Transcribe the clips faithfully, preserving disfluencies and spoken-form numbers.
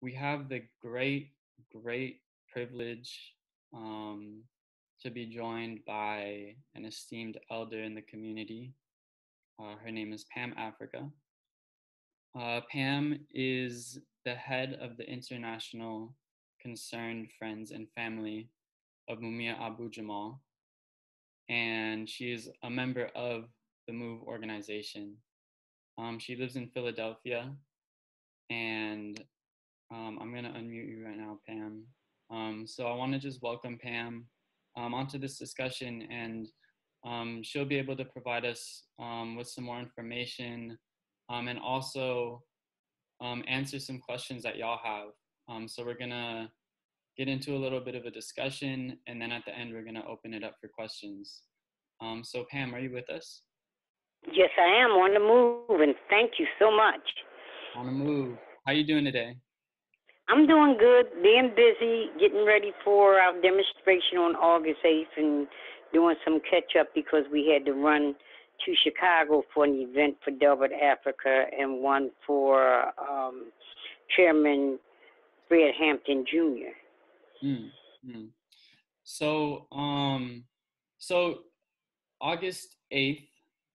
we have the great, great privilege um, to be joined by an esteemed elder in the community. Uh, her name is Pam Africa. Uh, Pam is the head of the International Concerned Friends and Family of Mumia Abu Jamal, and she is a member of the MOVE organization. Um, she lives in Philadelphia, and um, I'm gonna unmute you right now, Pam. Um, so I wanna just welcome Pam um, onto this discussion, and um, she'll be able to provide us um, with some more information um, and also um, answer some questions that y'all have. Um, so we're gonna get into a little bit of a discussion, and then at the end, we're gonna open it up for questions. Um, so Pam, are you with us? Yes, I am on the move, and thank you so much. On the move. How you doing today? I'm doing good, being busy, getting ready for our demonstration on August eighth and doing some catch-up because we had to run to Chicago for an event for Delbert Africa and one for um, Chairman Fred Hampton Junior Mm-hmm. So, um, so August eighth,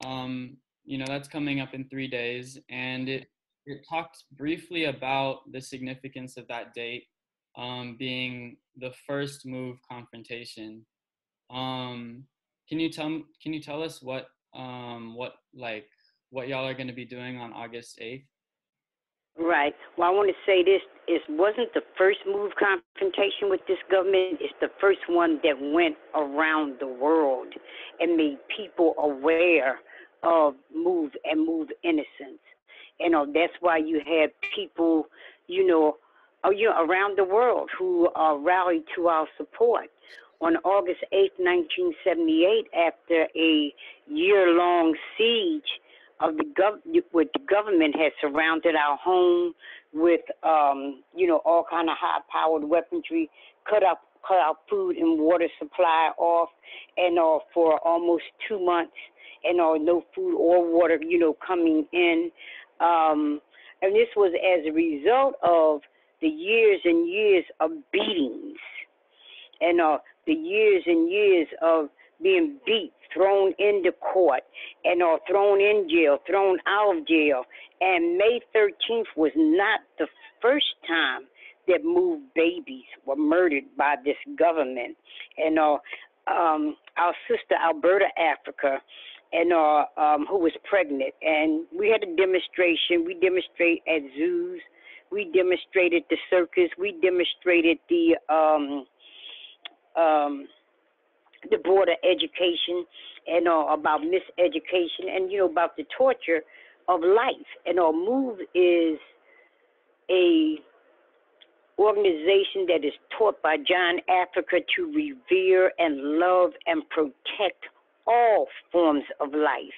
Um, you know, that's coming up in three days, and it, it talked briefly about the significance of that date um, being the first MOVE confrontation. Um, can you tell can you tell us what um, what like what y'all are going to be doing on August eighth? Right. Well, I want to say this: it wasn't the first MOVE confrontation with this government. It's the first one that went around the world and made people aware of MOVE and MOVE innocence. You know, that's why you have people, you know, you know, around the world who uh, rallied to our support. On August eighth, nineteen seventy-eight, after a year-long siege of the gov- with the government had surrounded our home with, um, you know, all kind of high-powered weaponry, cut up, cut our food and water supply off, and uh, for almost two months. And all, no food or water, you know, coming in. Um, and this was as a result of the years and years of beatings and uh, the years and years of being beat, thrown into court, and uh, thrown in jail, thrown out of jail. And May thirteenth was not the first time that MOVE babies were murdered by this government. And uh, um, our sister, Alberta Africa, and uh, um, who was pregnant. And we had a demonstration. We demonstrate at zoos. We demonstrated the circus. We demonstrated the um, um, the Board of Education and uh, about miseducation and, you know, about the torture of life. And our MOVE is a organization that is taught by John Africa to revere and love and protect all forms of life.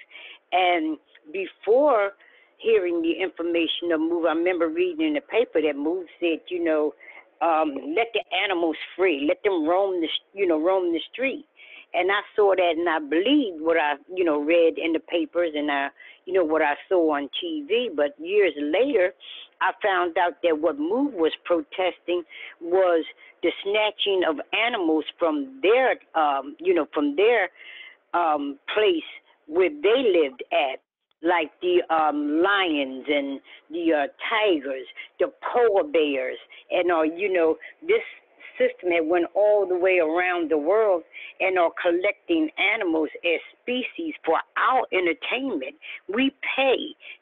And before hearing the information of MOVE, I remember reading in the paper that MOVE said, you know, um, let the animals free, let them roam the, you know, roam the street. And I saw that, and I believed what I, you know, read in the papers, and I, you know, what I saw on T V. But years later, I found out that what MOVE was protesting was the snatching of animals from their, um, you know, from their Um, place where they lived at, like the um, lions and the uh, tigers, the polar bears, and uh, you know, this system that went all the way around the world and are collecting animals as species for our entertainment. We pay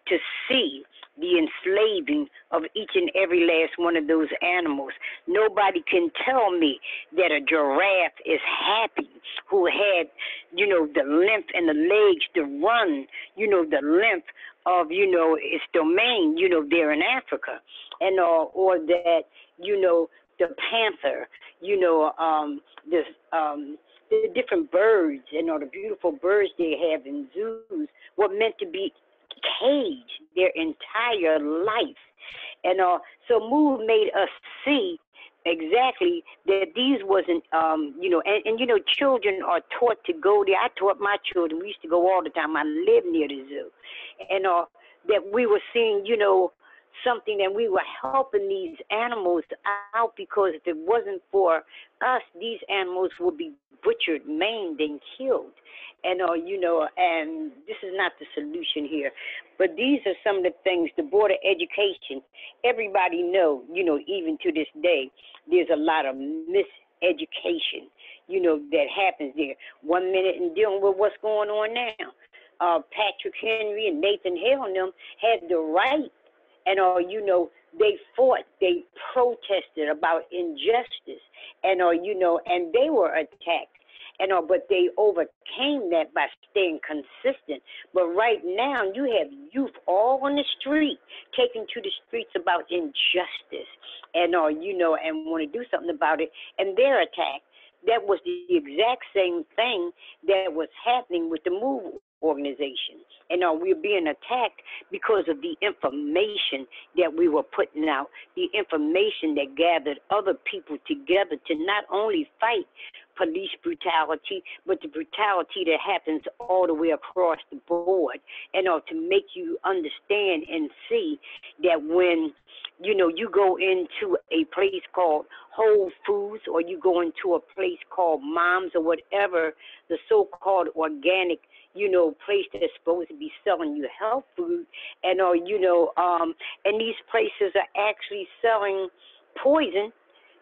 to see the enslaving of each and every last one of those animals. Nobody can tell me that a giraffe is happy who had, you know, the lymph and the legs to run, you know, the lymph of, you know, its domain, you know, there in Africa. And uh, or that, you know, the panther, you know, um, this, um, the different birds and all the beautiful birds they have in zoos were meant to be caged their entire life. And uh, so MOVE made us see exactly that these wasn't, um, you know, and, and, you know, children are taught to go there. I taught my children. We used to go all the time. I lived near the zoo. And uh, that we were seeing, you know, something that we were helping these animals out, because if it wasn't for us, these animals would be butchered, maimed, and killed. And, uh, you know, and this is not the solution here. But these are some of the things. The Board of Education, everybody know, you know, even to this day, there's a lot of miseducation, you know, that happens there. One minute and dealing with what's going on now. Uh, Patrick Henry and Nathan Hale and them had the right, and, uh, you know, they fought, they protested about injustice, and, uh, you know, and they were attacked, and, uh, but they overcame that by staying consistent. But right now, you have youth all on the street, taking to the streets about injustice, and, uh, you know, and want to do something about it, and they're attacked. That was the exact same thing that was happening with the MOVE organization. And uh, we were being attacked because of the information that we were putting out, the information that gathered other people together to not only fight police brutality, but the brutality that happens all the way across the board. And uh, to make you understand and see that when, you know, you go into a place called Whole Foods, or you go into a place called Mom's, or whatever the so-called organic, you know, place that's supposed to be selling you health food, and or you know, um, and these places are actually selling poison,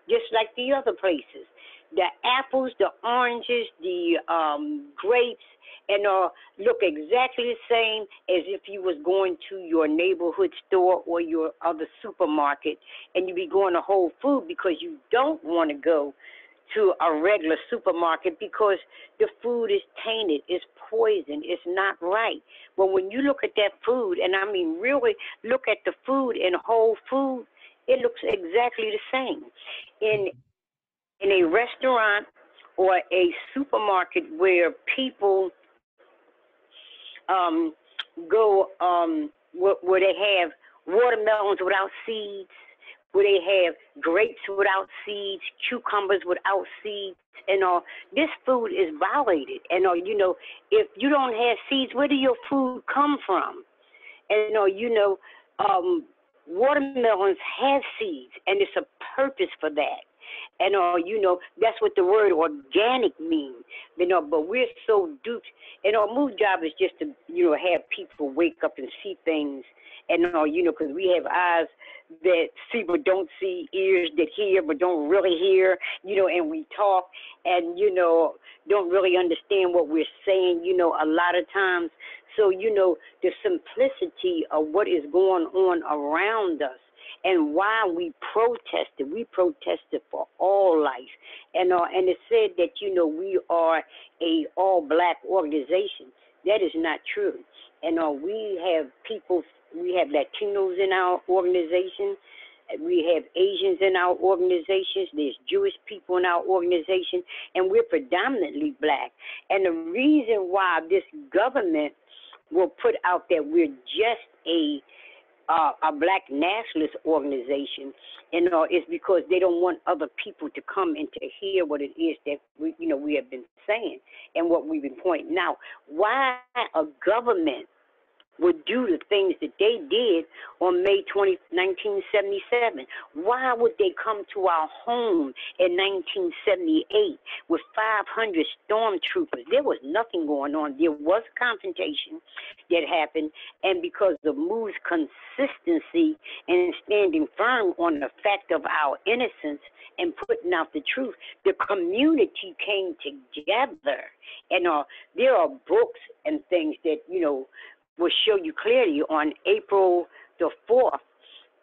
just like the other places. The apples, the oranges, the um, grapes, and uh, look exactly the same as if you was going to your neighborhood store or your other supermarket, and you be going to Whole Foods because you don't want to go to a regular supermarket because the food is tainted, it's poison, it's not right. But when you look at that food, and I mean really look at the food in Whole Foods, it looks exactly the same. In in a restaurant or a supermarket where people um, go, um, where, where they have watermelons without seeds, where they have grapes without seeds, cucumbers without seeds, and all. This food is violated. And, all, you know, if you don't have seeds, where do your food come from? And, all, you know, um, watermelons have seeds, and it's a purpose for that. And, uh, you know, that's what the word organic means, you know, but we're so duped. And our MOVE job is just to, you know, have people wake up and see things. And, uh, you know, because we have eyes that see but don't see, ears that hear but don't really hear, you know, and we talk and, you know, don't really understand what we're saying, you know, a lot of times. So, you know, the simplicity of what is going on around us. And why we protested, we protested for all life. And uh, and it said that, you know, we are a all-black organization. That is not true. And uh, we have people, we have Latinos in our organization. We have Asians in our organizations. There's Jewish people in our organization. And we're predominantly black. And the reason why this government will put out that we're just a Uh, a black nationalist organization, and uh, it's because they don't want other people to come and to hear what it is that we, you know, we have been saying and what we've been pointing out. Why a government would do the things that they did on May twentieth, nineteen seventy-seven? Why would they come to our home in nineteen seventy-eight with five hundred stormtroopers? There was nothing going on. There was confrontation that happened, and because of MOVE's consistency and standing firm on the fact of our innocence and putting out the truth, the community came together. And uh, there are books and things that, you know, will show you clearly on April the fourth,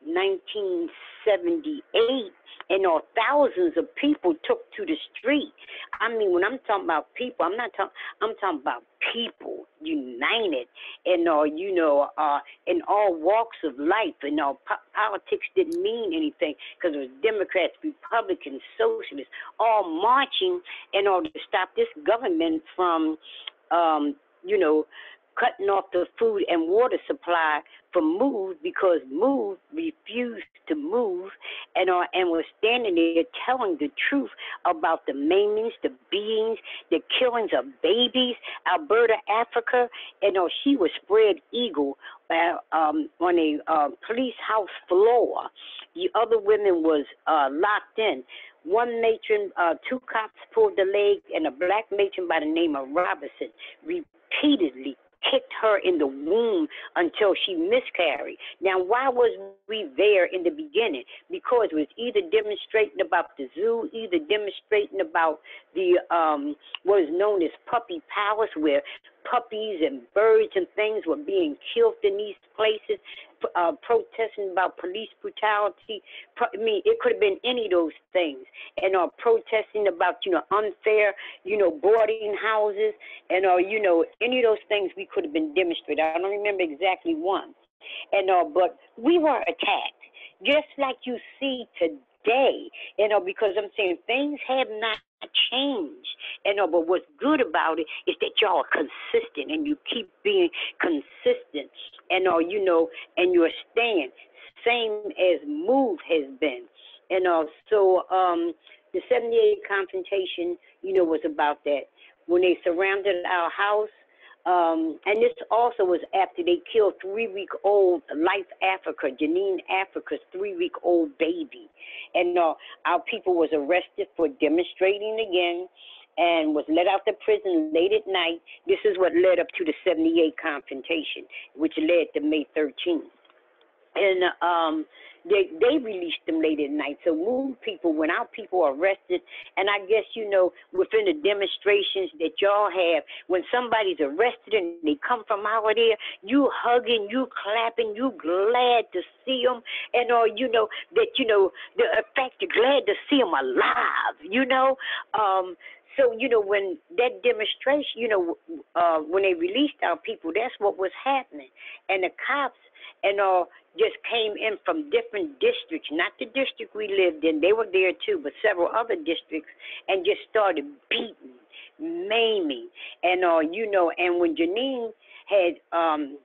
nineteen seventy-eight, and all thousands of people took to the street. I mean, when I'm talking about people, I'm not talking, I'm talking about people united and all, you know, uh, in all walks of life, and all po politics didn't mean anything because it was Democrats, Republicans, Socialists, all marching and all to stop this government from, um, you know, cutting off the food and water supply for MOVE, because MOVE refused to move. and are and we're standing there telling the truth about the maimings, the beatings, the killings of babies, Alberta, Africa. You know, she was spread eagle uh, um, on a uh, police house floor. The other women was uh, locked in. One matron, uh, two cops pulled the leg, and a black matron by the name of Robinson repeatedly kicked her in the womb until she miscarried. Now, why was we there in the beginning? Because it was either demonstrating about the zoo, either demonstrating about the um, what is known as Puppy Palace, where puppies and birds and things were being killed in these places, uh, protesting about police brutality. I mean, it could have been any of those things. And are uh, protesting about, you know, unfair, you know, boarding houses, and or uh, you know, any of those things we could have been demonstrating. I don't remember exactly one. And uh, but we were attacked, just like you see today. You know, because I'm saying things have not change, and you know, but what's good about it is that y'all are consistent and you keep being consistent, and or you know, and you're staying same as MOVE has been, and also um, the seventy-eight confrontation, you know, was about that when they surrounded our house. Um, and this also was after they killed three-week-old Life Africa, Janine Africa's three-week-old baby. And uh, our people was arrested for demonstrating again and was let out the prison late at night. This is what led up to the seventy-eight confrontation, which led to May thirteenth. And um, they, they released them late at night. So MOVE people, when our people are arrested, and I guess, you know, within the demonstrations that y'all have, when somebody's arrested and they come from out there, you hugging, you clapping, you glad to see them, and or, you know, that, you know, the fact you're glad to see them alive, you know. Um, so, you know, when that demonstration, you know, uh, when they released our people, that's what was happening. And the cops and all just came in from different districts, not the district we lived in. They were there too, but several other districts, and just started beating, maiming, and all, you know. And when Janine had, um,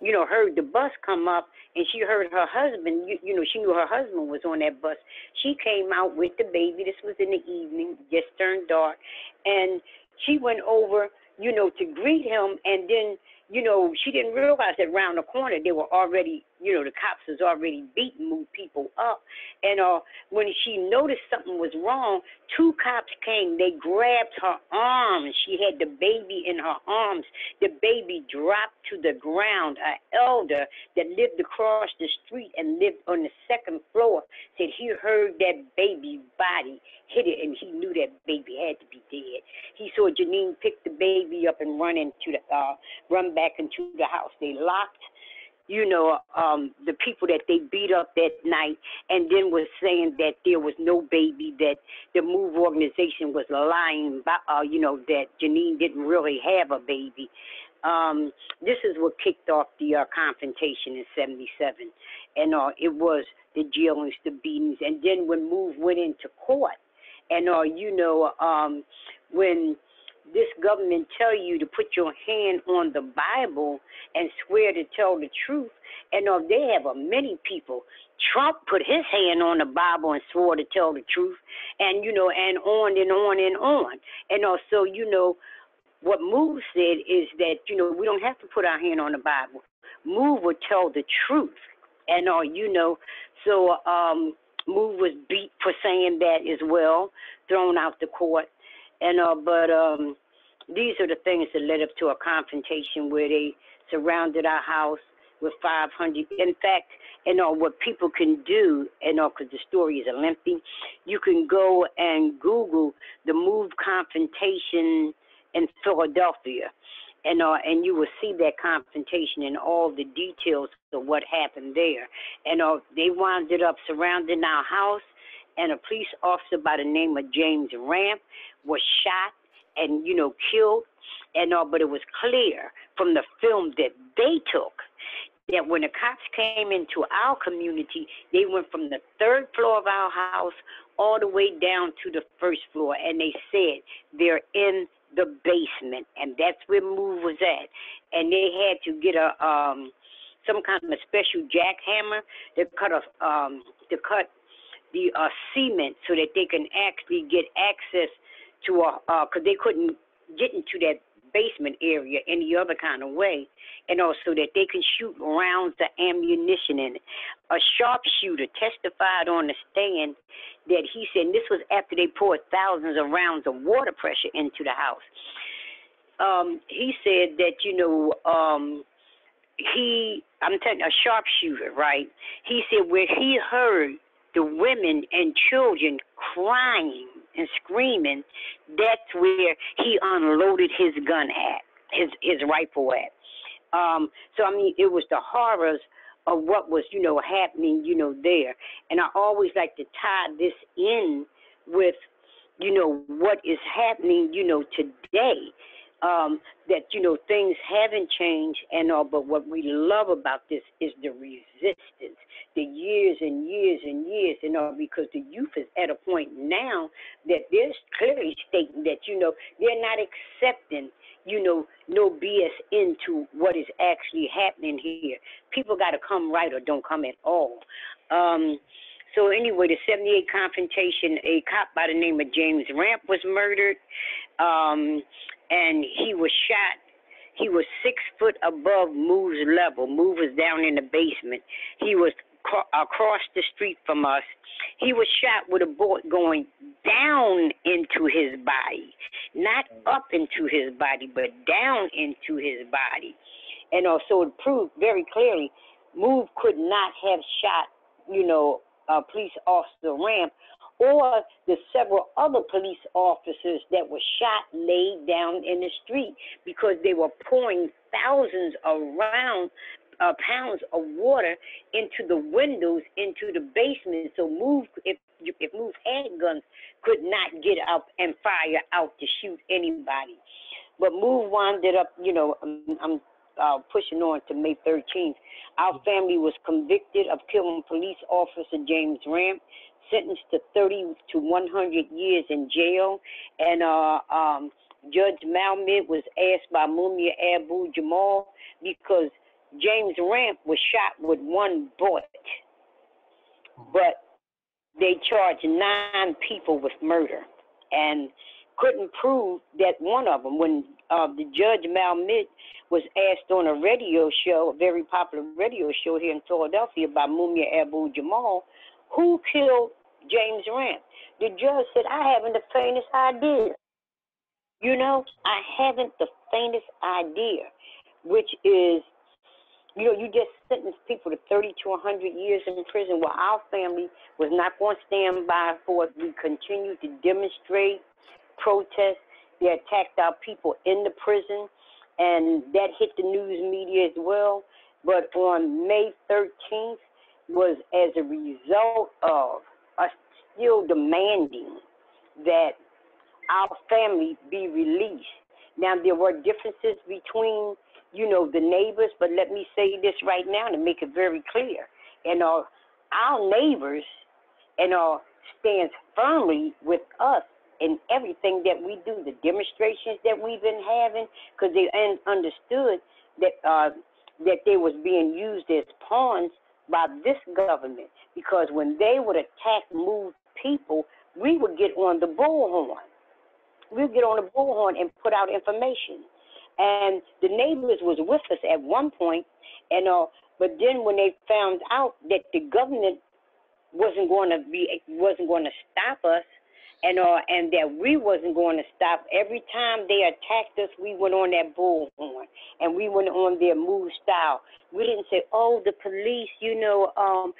you know, heard the bus come up, and she heard her husband, you, you know, she knew her husband was on that bus. She came out with the baby. This was in the evening, just turned dark, and she went over, you know, to greet him, and then, you know, she didn't realize that around the corner they were already, you know, the cops was already beating MOVE people up. And uh, when she noticed something was wrong, two cops came. They grabbed her arms. She had the baby in her arms. The baby dropped to the ground. An elder that lived across the street and lived on the second floor said he heard that baby's body hit it, and he knew that baby had to be dead. He saw Janine pick the baby up and run into the uh, run back into the house. They locked, you know, um, the people that they beat up that night, and then was saying that there was no baby, that the MOVE organization was lying about, uh, you know, that Janine didn't really have a baby. Um, this is what kicked off the uh, confrontation in seventy-seven, and uh, it was the jailings, the beatings, and then when MOVE went into court, and uh, you know, um, when this government tell you to put your hand on the Bible and swear to tell the truth, and uh, they have uh, many people. Trump put his hand on the Bible and swore to tell the truth, and, you know, and on and on and on. And also, you know, what MOVE said is that, you know, we don't have to put our hand on the Bible. MOVE will tell the truth. And, uh, you know, so um, MOVE was beat for saying that as well, thrown out the court. And uh, but um, these are the things that led up to a confrontation where they surrounded our house with five hundred. In fact, and all uh, what people can do, and all uh, because the story is lengthy, you can go and Google the MOVE confrontation in Philadelphia, and uh, and you will see that confrontation and all the details of what happened there. And uh, they wound up surrounding our house, and a police officer by the name of James Ramp was shot and, you know, killed, and all, but it was clear from the film that they took that when the cops came into our community, they went from the third floor of our house all the way down to the first floor, and they said they're in the basement, and that's where MOVE was at. And they had to get a um, some kind of a special jackhammer to cut a um, to cut the uh, cement so that they can actually get access to a, because uh, they couldn't get into that basement area any other kind of way, and also that they can shoot rounds of ammunition in it. A sharpshooter testified on the stand that he said, and this was after they poured thousands of rounds of water pressure into the house. Um, he said that, you know, um, he, I'm telling you, a sharpshooter, right? He said where he heard the women and children crying and screaming, that's where he unloaded his gun at, his, his rifle at. Um, so, I mean, it was the horrors of what was, you know, happening, you know, there. And I always like to tie this in with, you know, what is happening, you know, today. Um, that, you know, things haven't changed and all, but what we love about this is the resistance, the years and years and years and all, because the youth is at a point now that they're clearly stating that, you know, they're not accepting, you know, no B S into what is actually happening here. People got to come right or don't come at all. Um, so anyway, the seventy-eight confrontation, a cop by the name of James Ramp was murdered. Um... And he was shot. He was six foot above MOVE's level. MOVE was down in the basement. He was across the street from us. He was shot with a bullet going down into his body, not up into his body, but down into his body. And also it proved very clearly MOVE could not have shot, you know, uh, police officer Ramp or the several other police officers that were shot laid down in the street because they were pouring thousands of round, uh, pounds of water into the windows, into the basement. So MOVE, if, if MOVE had guns, could not get up and fire out to shoot anybody. But MOVE winded up, you know, I'm, I'm uh, pushing on to May thirteenth. Our family was convicted of killing police officer James Ramp, sentenced to thirty to one hundred years in jail, and uh, um, Judge Malmed was asked by Mumia Abu Jamal, because James Ramp was shot with one bullet, but they charged nine people with murder and couldn't prove that one of them. When uh, the Judge Malmed was asked on a radio show, a very popular radio show here in Philadelphia by Mumia Abu Jamal, who killed James Ramp? The judge said, I haven't the faintest idea. You know, I haven't the faintest idea, which is, you know, you just sentenced people to thirty to one hundred years in prison. Well, our family was not going to stand by for it. We continued to demonstrate, protest. They attacked our people in the prison, and that hit the news media as well. But on May thirteenth, was as a result of us still demanding that our family be released. Now, there were differences between, you know, the neighbors, but let me say this right now to make it very clear. And uh, our neighbors and uh, stands firmly with us in everything that we do, the demonstrations that we've been having, because they understood that, uh, that they was being used as pawns by this government, because when they would attack MOVE people, we would get on the bullhorn. We would get on the bullhorn and put out information. And the neighbors was with us at one point, and uh, but then when they found out that the government wasn't going to be wasn't going to stop us, and uh, and that we wasn't going to stop, every time they attacked us, we went on that bullhorn, and we went on their MOVE style. We didn't say, oh, the police, you know, um,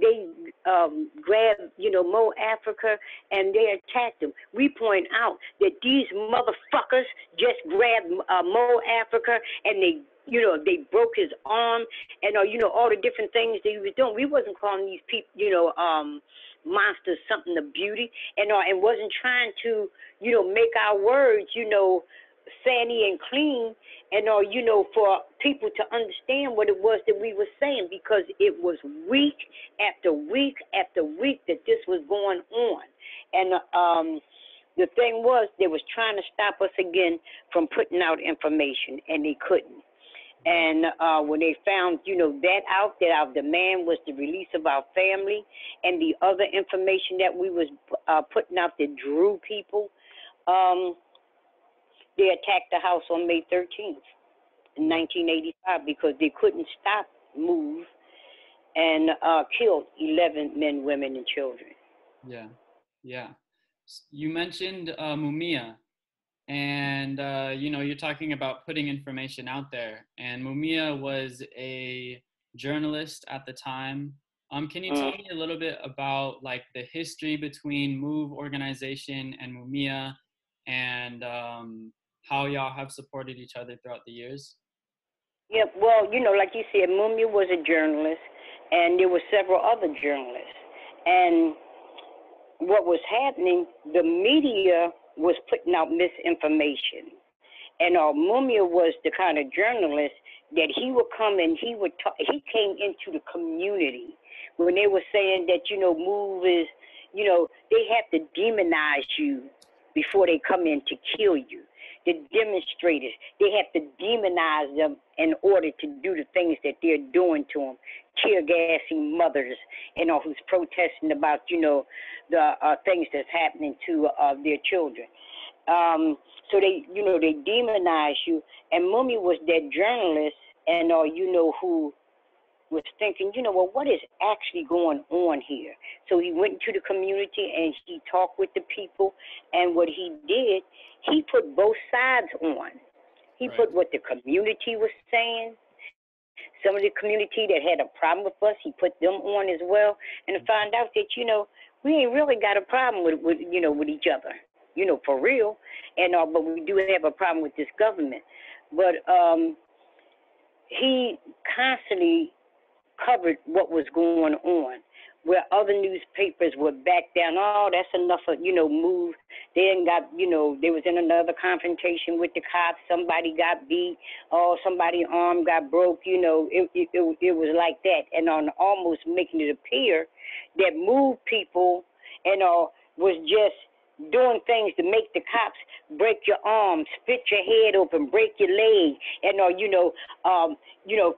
they um, grabbed, you know, Mo Africa, and they attacked them. We point out that these motherfuckers just grabbed uh, Mo Africa, and they, you know, they broke his arm, and, uh, you know, all the different things that he was doing. We wasn't calling these people, you know, um, monsters something of beauty, and uh, and wasn't trying to, you know, make our words, you know, sandy and clean, and uh, you know, for people to understand what it was that we were saying, because it was week after week after week that this was going on. And um, the thing was, they was trying to stop us again from putting out information, and they couldn't. And uh, when they found, you know, that out, that our demand was the release of our family and the other information that we was uh, putting out that drew people, um, they attacked the house on May thirteenth, nineteen eighty-five, because they couldn't stop MOVE, and uh, killed eleven men, women, and children. Yeah, yeah. You mentioned uh, Mumia. And, uh, you know, you're talking about putting information out there. And Mumia was a journalist at the time. Um, can you tell me a little bit about, like, the history between MOVE organization and Mumia, and um, how y'all have supported each other throughout the years? Yeah, well, you know, like you said, Mumia was a journalist, and there were several other journalists. And what was happening, the media was putting out misinformation. And uh, Mumia was the kind of journalist that he would come and he would talk. He came into the community when they were saying that, you know, MOVE is, you know, they have to demonize you before they come in to kill you. The demonstrators, they have to demonize them in order to do the things that they're doing to them, tear gassing mothers and all who's protesting about, you know, the uh, things that's happening to uh, their children. Um, so they, you know, they demonize you. And Mumia was that journalist, and uh, you know, who was thinking, you know, well, what is actually going on here? So he went into the community and he talked with the people. And what he did, he put both sides on. He right. put what the community was saying. Some of the community that had a problem with us, he put them on as well, and to find out that, you know, we ain't really got a problem with, with you know, with each other, you know, for real. And uh, but we do have a problem with this government. But um, he constantly covered what was going on, where other newspapers would back down. Oh, that's enough of, you know, MOVE. They ain't got, you know, they was in another confrontation with the cops. Somebody got beat. Oh, somebody's arm got broke. You know, it, it, it, it was like that. And on almost making it appear that MOVE people, you know, was just doing things to make the cops break your arm, spit your head open, break your leg, and or, you know, um, you know,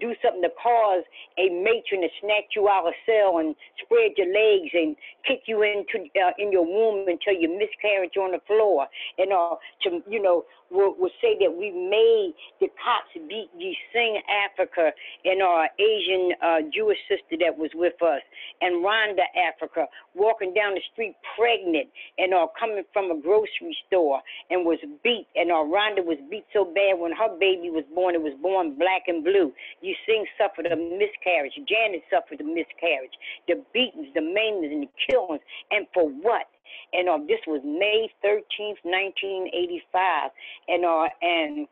do something to cause a matron to snatch you out of cell and spread your legs and kick you into uh, in your womb until you miscarriage on the floor, and uh, to you know, will will say that we made the cops beat Janine Africa and our Asian uh, Jewish sister that was with us, and Rhonda Africa walking down the street pregnant and uh, coming from a grocery store. And was beat, and uh, Rhonda was beat so bad when her baby was born, it was born black and blue. You sing suffered a miscarriage. Janet suffered a miscarriage. The beatings, the maimings, and the killings, and for what? And uh, this was May thirteenth, nineteen eighty-five, and uh, and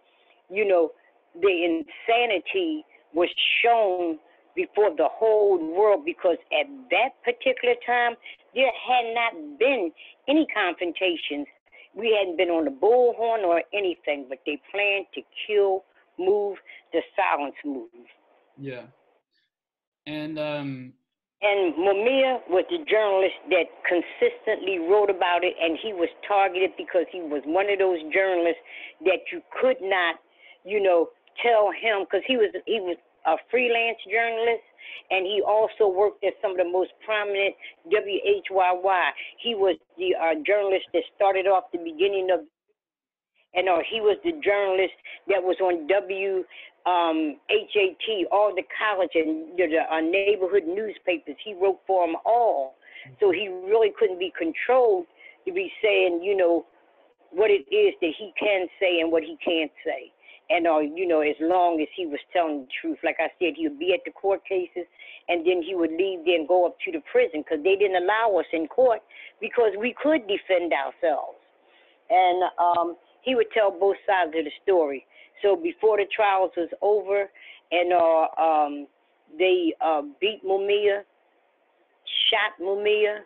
you know, the insanity was shown before the whole world, because at that particular time there had not been any confrontations. We hadn't been on the bullhorn or anything, but they planned to kill MOVE, the silence MOVE. Yeah. And um and Mumia was the journalist that consistently wrote about it, and he was targeted because he was one of those journalists that you could not, you know, tell him, because he was he was a freelance journalist. And he also worked at some of the most prominent W H Y Y. He was the uh, journalist that started off the beginning of, and uh, he was the journalist that was on W H A T, um, all the college and the, the uh, neighborhood newspapers. He wrote for them all. So he really couldn't be controlled to be saying, you know, what it is that he can say and what he can't say. And, uh, you know, as long as he was telling the truth, like I said, he would be at the court cases, and then he would leave there and go up to the prison, because they didn't allow us in court because we could defend ourselves. And um, he would tell both sides of the story. So before the trials was over, and uh, um, they uh, beat Mumia, shot Mumia,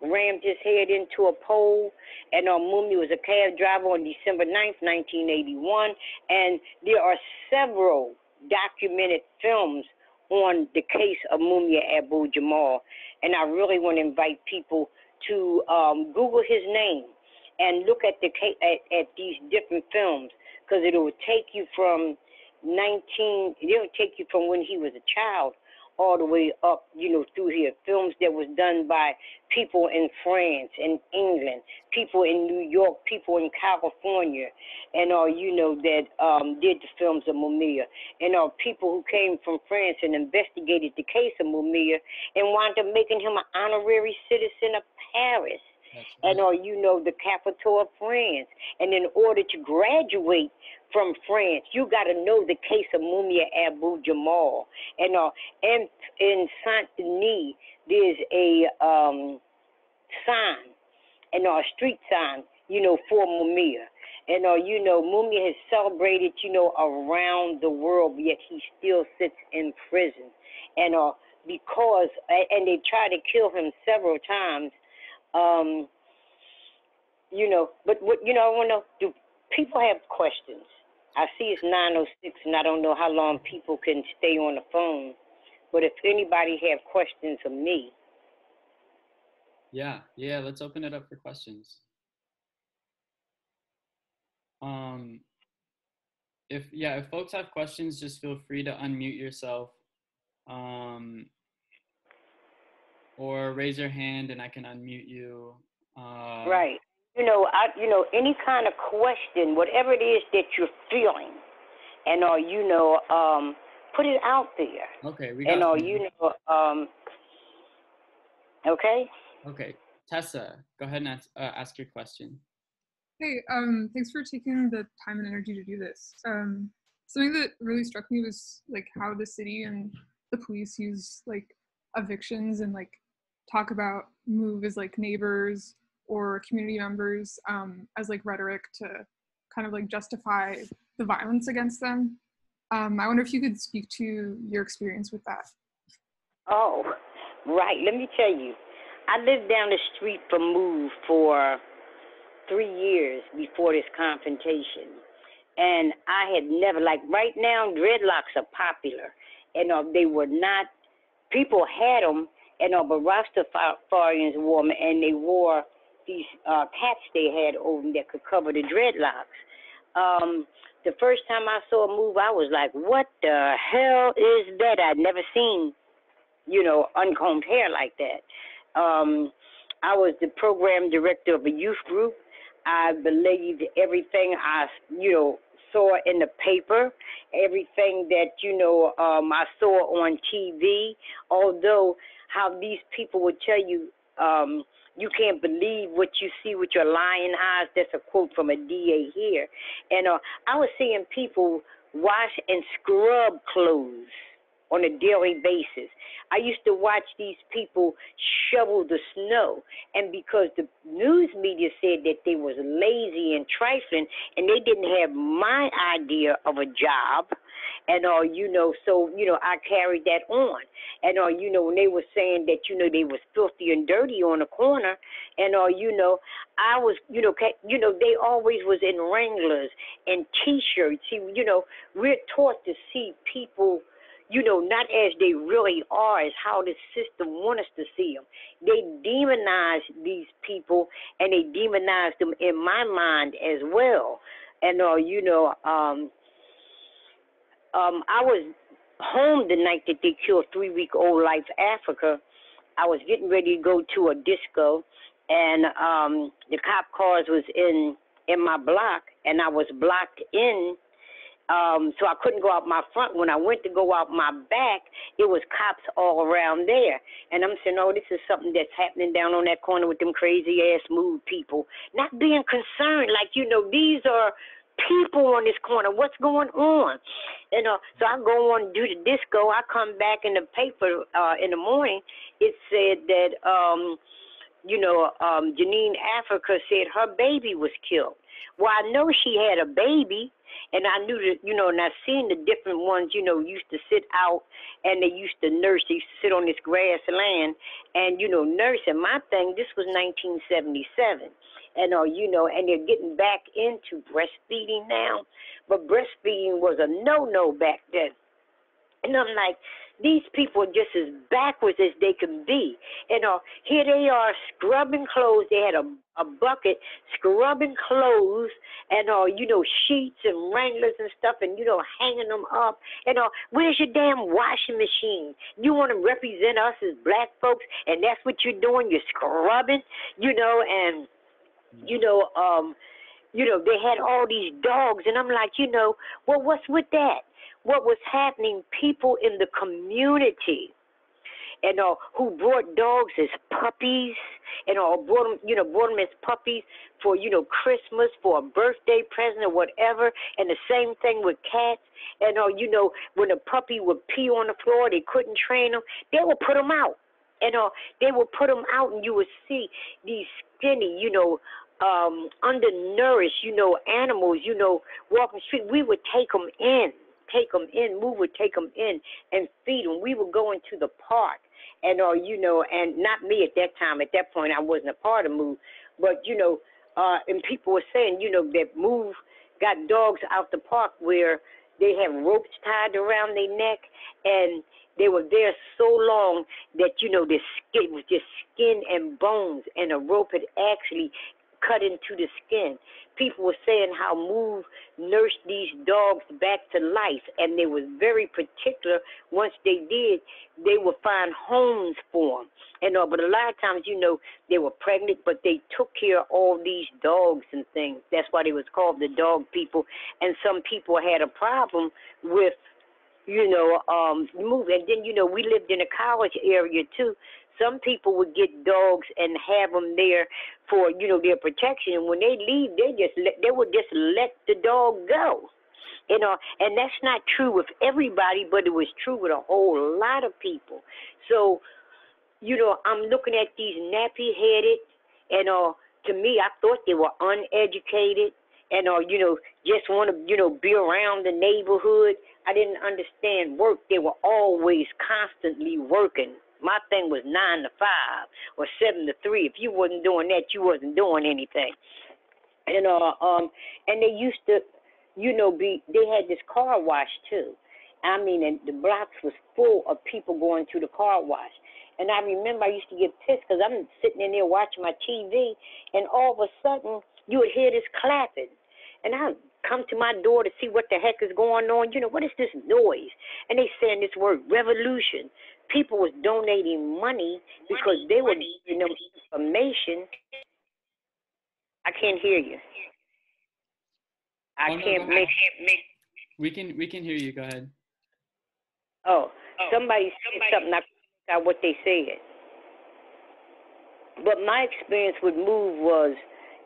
rammed his head into a pole, and uh, Mumia was a cab driver on December ninth, nineteen eighty-one, and there are several documented films on the case of Mumia Abu Jamal, and I really want to invite people to um, Google his name and look at the at, at these different films, because it will take you from, nineteen, they'll take you from when he was a child all the way up, you know, through here. Films that was done by people in France and England, people in New York, people in California, and all, you know, that um, did the films of Mumia, and all people who came from France and investigated the case of Mumia and wound up making him an honorary citizen of Paris. That's right. And all, you know, the capital of France. And in order to graduate from France, you got to know the case of Mumia Abu Jamal. And uh, in, in Saint Denis, there's a um, sign, and a uh, street sign, you know, for Mumia. And, uh, you know, Mumia has celebrated, you know, around the world, yet he still sits in prison. And uh, because, and they tried to kill him several times, um, you know, but, what you know, I want to do. People have questions. I see it's nine oh six, and I don't know how long people can stay on the phone. But if anybody have questions of me. Yeah, yeah, let's open it up for questions. Um, if, yeah, if folks have questions, just feel free to unmute yourself. Um, or raise your hand, and I can unmute you. Uh, right. You know, I, you know, any kind of question, whatever it is that you're feeling, and or uh, you know, um, put it out there. Okay, we got. And or uh, you know, um, okay. Okay, Tessa, go ahead and ask, uh, ask your question. Hey, um, thanks for taking the time and energy to do this. Um, something that really struck me was like how the city and the police use like evictions and like talk about MOVE as like neighbors or community members um, as like rhetoric to kind of like justify the violence against them. Um, I wonder if you could speak to your experience with that. Oh, right, let me tell you. I lived down the street from MOVE for three years before this confrontation. And I had never, like right now, dreadlocks are popular. And uh, they were not, people had them, and uh, but Rastafarians wore them, and they wore these uh, caps they had over them that could cover the dreadlocks. Um, the first time I saw a MOVE, I was like, what the hell is that? I'd never seen, you know, uncombed hair like that. Um, I was the program director of a youth group. I believed everything I, you know, saw in the paper, everything that, you know, um, I saw on T V, although how these people would tell you, um, you can't believe what you see with your lying eyes. That's a quote from a D A here. And uh, I was seeing people wash and scrub clothes on a daily basis. I used to watch these people shovel the snow. And because the news media said that they was lazy and trifling, and they didn't have my idea of a job, and all, uh, you know, so, you know, I carried that on. And all, uh, you know, when they were saying that, you know, they was filthy and dirty on the corner, and all, uh, you know, I was, you know, you know, they always was in Wranglers and T-shirts. You know, we're taught to see people, you know, not as they really are, as how the system wants us to see them. They demonize these people, and they demonize them in my mind as well. And, uh, you know, um, um, I was home the night that they killed three-week-old Life Africa. I was getting ready to go to a disco, and um, the cop cars was in, in my block, and I was blocked in. Um, so I couldn't go out my front. When I went to go out my back, it was cops all around there. And I'm saying, oh, this is something that's happening down on that corner with them crazy-ass MOVE people. Not being concerned, like, you know, these are people on this corner. What's going on? You know, so I go on do the disco. I come back in the paper uh, in the morning. It said that, um, you know, um, Janine Africa said her baby was killed. Well, I know she had a baby. And I knew that, you know, and I seen the different ones, you know, used to sit out and they used to nurse. They used to sit on this grass land and, you know, nurse. And my thing, this was nineteen seventy-seven. And, uh, you know, and they're getting back into breastfeeding now. But breastfeeding was a no-no back then. And I'm like, These people are just as backwards as they can be. And uh, here they are scrubbing clothes. They had a, a bucket scrubbing clothes and, uh, you know, sheets and wranglers and stuff and, you know, hanging them up. And uh, where's your damn washing machine? You want to represent us as black folks, and that's what you're doing. You're scrubbing, you know, and, you know, um, you know, they had all these dogs. And I'm like, you know, well, what's with that? What was happening, people in the community, and uh, who brought dogs as puppies, and all uh, brought them, you know, brought them as puppies for, you know, Christmas, for a birthday present or whatever, and the same thing with cats, and, uh, you know, when a puppy would pee on the floor, they couldn't train them, they would put them out, and uh, they would put them out, and you would see these skinny, you know, um, undernourished, you know, animals, you know, walking the street. We would take them in. Take them in. We would take them in and feed them. We would go into the park, and or uh, you know, and not me at that time. At that point, I wasn't a part of MOVE, but you know, uh, and people were saying, you know, that MOVE got dogs out the park where they have ropes tied around their neck, and they were there so long that you know, their skin was just skin and bones, and a rope had actually cut into the skin. People were saying how MOVE nursed these dogs back to life, and they was very particular. Once they did, they would find homes for them. And uh, but a lot of times, you know, they were pregnant, but they took care of all these dogs and things. That's why they was called the dog people. And some people had a problem with, you know, um, MOVE. And then, you know, we lived in a college area too. Some people would get dogs and have them there for, you know, their protection. And when they leave, they just let, they would just let the dog go. You know, and that's not true with everybody, but it was true with a whole lot of people. So, you know, I'm looking at these nappy-headed, and uh, to me, I thought they were uneducated and, uh, you know, just want to, you know, be around the neighborhood. I didn't understand work. They were always constantly working. My thing was nine to five or seven to three. If you wasn't doing that, you wasn't doing anything. And uh, um, and they used to, you know, be. They had this car wash too. I mean, and the blocks was full of people going to the car wash. And I remember I used to get pissed because I'm sitting in there watching my T V, and all of a sudden you would hear this clapping, and I come to my door to see what the heck is going on. You know, what is this noise? And they saying this word revolution. People was donating money because money, they were money. You know, information. I can't hear you. I oh, can't, no, no, make, no. make. We can we can hear you. Go ahead. Oh, oh somebody, somebody said something. I forgot what they said. But my experience with MOVE was,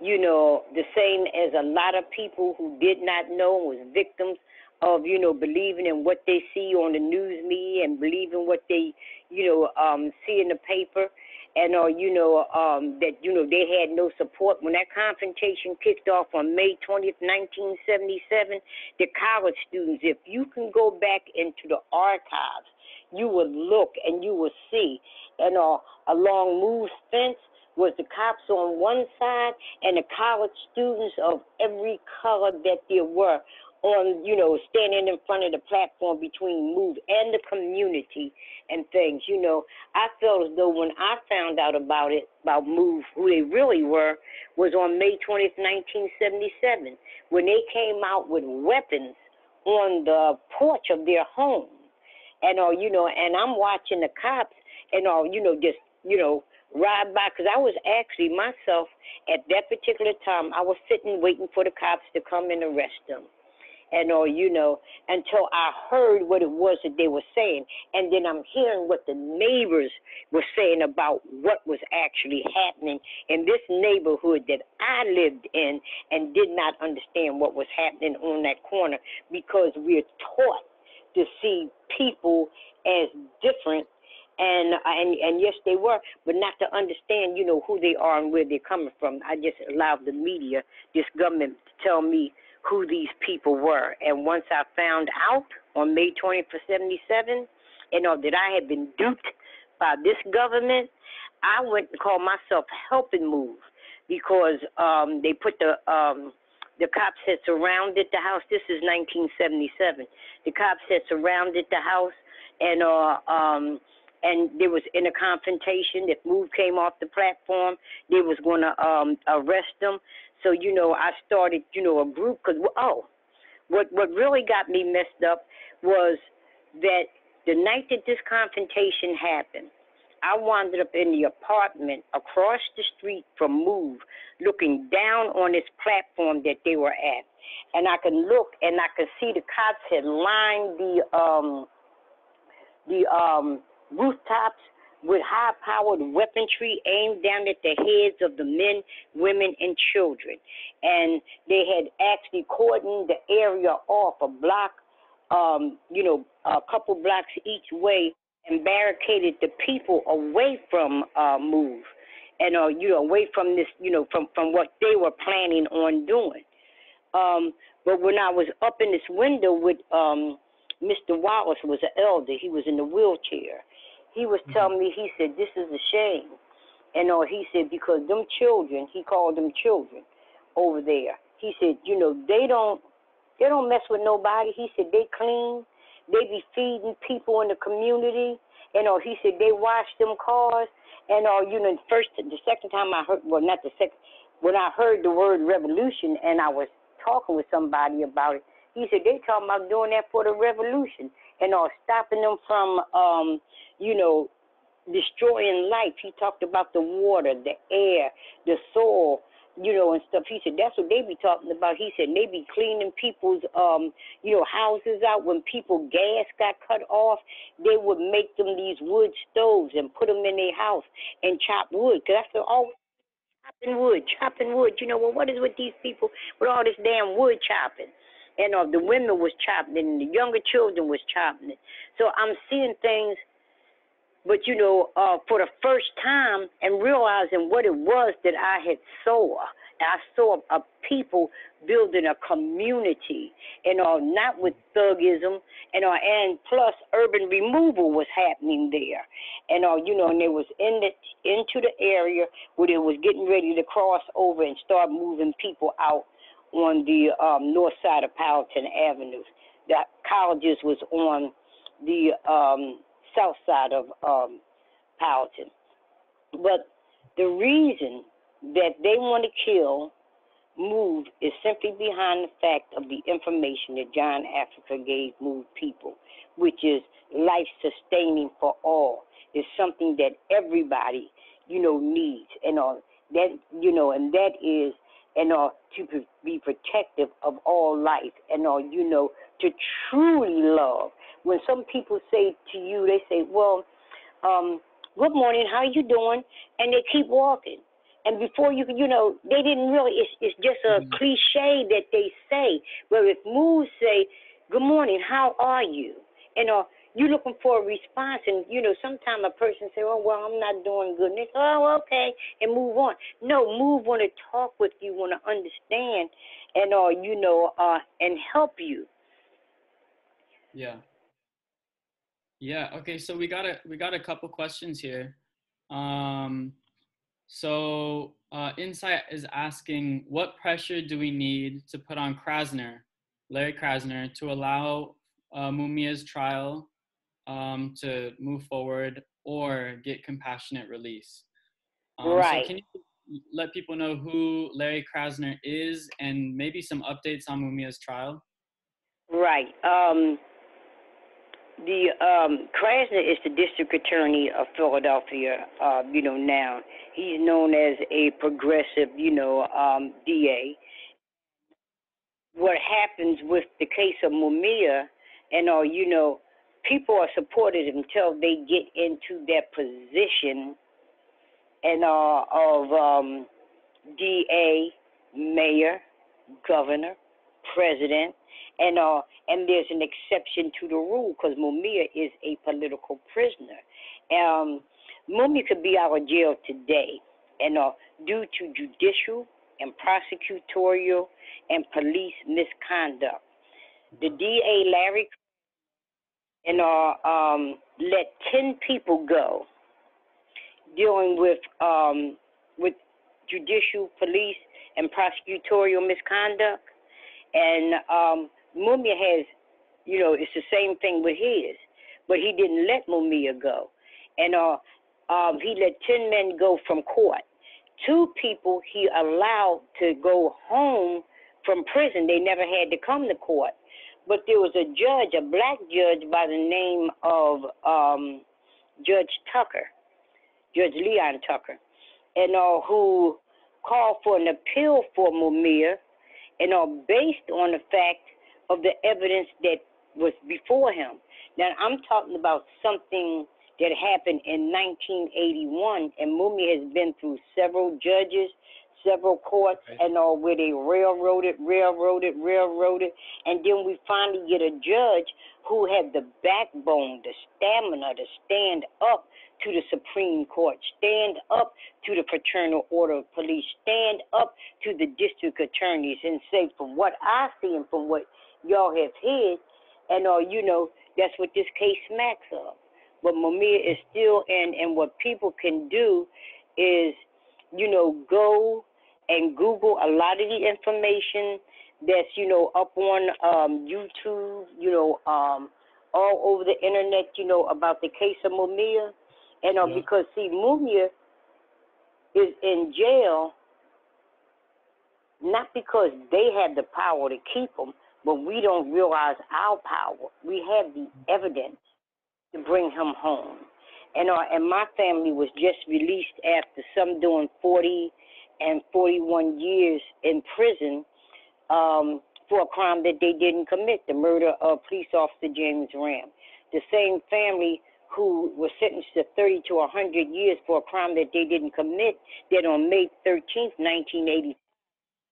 you know, the same as a lot of people who did not know, was victims of, you know, believing in what they see on the news media and believing what they, you know, um, see in the paper. And, uh, you know, um, that, you know, they had no support. When that confrontation kicked off on May twentieth, nineteen seventy-seven, the college students, if you can go back into the archives, you would look and you would see. And uh, along MOVE's fence was the cops on one side and the college students of every color that there were on, you know, standing in front of the platform between MOVE and the community and things. You know, I felt as though when I found out about it, about MOVE, who they really were, was on May twentieth, nineteen seventy-seven, when they came out with weapons on the porch of their home. And, uh, you know, and I'm watching the cops and, uh, you know, just, you know, ride by, because I was actually myself at that particular time, I was sitting waiting for the cops to come and arrest them. And or, you know, until I heard what it was that they were saying. And then I'm hearing what the neighbors were saying about what was actually happening in this neighborhood that I lived in and did not understand what was happening on that corner, because we're taught to see people as different. And, and and yes, they were, but not to understand, you know, who they are and where they're coming from. I just allowed the media, this government, to tell me who these people were. And once I found out on May twentieth, seventy-seven, and uh, that I had been duped by this government, I went and called myself helping MOVE, because um, they put the um, the cops had surrounded the house. This is nineteen seventy-seven. The cops had surrounded the house. and or uh, um, and there was in a confrontation. If MOVE came off the platform, they was going to um, arrest them. So, you know, I started, you know, a group because, oh, what, what really got me messed up was that the night that this confrontation happened, I wound up in the apartment across the street from MOVE, looking down on this platform that they were at. And I could look and I could see the cops had lined the um, the um, rooftops with high-powered weaponry aimed down at the heads of the men, women, and children. And they had actually cordoned the area off a block, um, you know, a couple blocks each way, and barricaded the people away from uh, MOVE and, uh, you know, away from this, you know, from, from what they were planning on doing. Um, but when I was up in this window with um, Mister Wallace, was an elder, he was in the wheelchair. He was telling me, he said, this is a shame. And uh, he said, because them children, he called them children over there. He said, you know, they don't, they don't mess with nobody. He said, they clean. They be feeding people in the community. And uh, he said, they wash them cars. And, uh, you know, first, the second time I heard, well, not the second, when I heard the word revolution and I was talking with somebody about it, he said, they talking about doing that for the revolution. And all stopping them from, um, you know, destroying life. He talked about the water, the air, the soil, you know, and stuff. He said, that's what they be talking about. He said, they be cleaning people's, um, you know, houses out. When people gas got cut off, they would make them these wood stoves and put them in their house and chop wood. Because I said, oh, chopping wood, chopping wood. You know, well, what is with these people with all this damn wood chopping? And uh, the women was chopping it, and the younger children was chopping it. So I'm seeing things, but, you know, uh, for the first time and realizing what it was that I had saw. I saw a people building a community, and uh, not with thugism, and, uh, and plus urban removal was happening there. And, uh, you know, and they was in the, into the area where they was getting ready to cross over and start moving people out on the um, north side of Powelton Avenue. The colleges was on the um, south side of um, Powelton. But the reason that they want to kill MOVE is simply behind the fact of the information that John Africa gave MOVE people, which is life-sustaining for all. It's something that everybody, you know, needs. And uh, that, you know, and that is and uh, to be protective of all life, and uh, you know, to truly love. When some people say to you, they say, well, um, good morning, how you doing? And they keep walking. And before you can, you know, they didn't really, it's, it's just a mm-hmm. cliche that they say, where if MOVE say, good morning, how are you? And uh, you're looking for a response, and, you know, sometimes a person say, oh, well, I'm not doing good. And they say, oh, okay, and move on. No, MOVE want to talk with you, want to understand, and, uh, you know, uh, and help you. Yeah. Yeah, okay, so we got a, we got a couple questions here. Um, so uh, Insight is asking, what pressure do we need to put on Krasner, Larry Krasner, to allow uh, Mumia's trial Um, to move forward or get compassionate release? Um, right. So can you let people know who Larry Krasner is and maybe some updates on Mumia's trial? Right. Um, the um, Krasner is the district attorney of Philadelphia, uh, you know, now. He's known as a progressive, you know, um, D A. What happens with the case of Mumia and all, you know, people are supported until they get into their position and uh, of um, D A, mayor, governor, president, and uh, and there's an exception to the rule because Mumia is a political prisoner. Um, Mumia could be out of jail today, and uh, due to judicial and prosecutorial and police misconduct, the D A Larry and uh, um, let ten people go, dealing with um, with judicial, police, and prosecutorial misconduct. And um, Mumia has, you know, it's the same thing with his. but he didn't let Mumia go. And uh, um, he let ten men go from court. Two people he allowed to go home from prison. They never had to come to court. But there was a judge, a black judge by the name of um, Judge Tucker, Judge Leon Tucker, and uh, who called for an appeal for Mumia, and uh, based on the fact of the evidence that was before him. Now, I'm talking about something that happened in nineteen eighty-one, and Mumia has been through several judges, several courts, right. and all where they railroaded, railroaded, railroaded, and then we finally get a judge who had the backbone, the stamina to stand up to the Supreme Court, stand up to the Fraternal Order of Police, stand up to the district attorneys and say, from what I see and from what y'all have heard, and all, you know, that's what this case smacks of. But Mumia is still in, and what people can do is, you know, go and Google a lot of the information that's, you know, up on um, YouTube, you know, um, all over the internet, you know, about the case of Mumia. And uh, yeah. because, see, Mumia is in jail not because they have the power to keep him, but we don't realize our power. We have the evidence to bring him home. And, uh, and my family was just released after some doing forty and forty-one years in prison um, for a crime that they didn't commit, the murder of police officer James Ramp. The same family who was sentenced to thirty to one hundred years for a crime that they didn't commit, that on May thirteenth, nineteen eighty,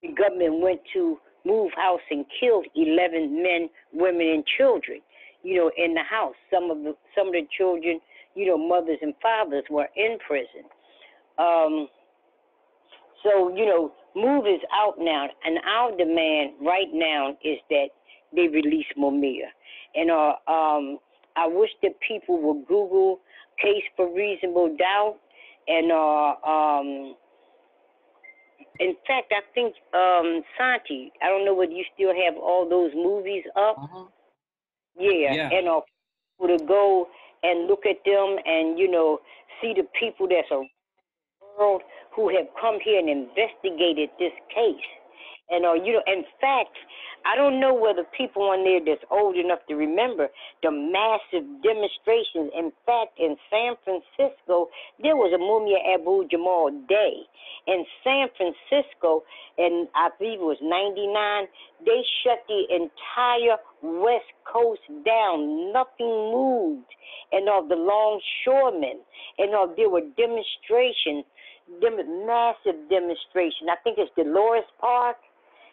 the government went to MOVE house and killed eleven men, women, and children, you know, in the house. Some of the, some of the children, you know, mothers and fathers were in prison. Um, so, you know, MOVE is out now, and our demand right now is that they release Mumia. And uh, um, I wish that people would Google Case for Reasonable Doubt. And uh, um, in fact, I think um, Sante, I don't know whether you still have all those movies up. Uh-huh. Yeah, yeah. And uh, people to go and look at them and, you know, see the people that's around the world who have come here and investigated this case. And, uh, you know, in fact, I don't know whether people on there that's old enough to remember the massive demonstrations. In fact, in San Francisco, there was a Mumia Abu Jamal Day. In San Francisco, and I believe it was ninety-nine, they shut the entire West Coast down. Nothing moved. And all the longshoremen, and all there were demonstrations, dem- massive demonstration. I think it's Dolores Park.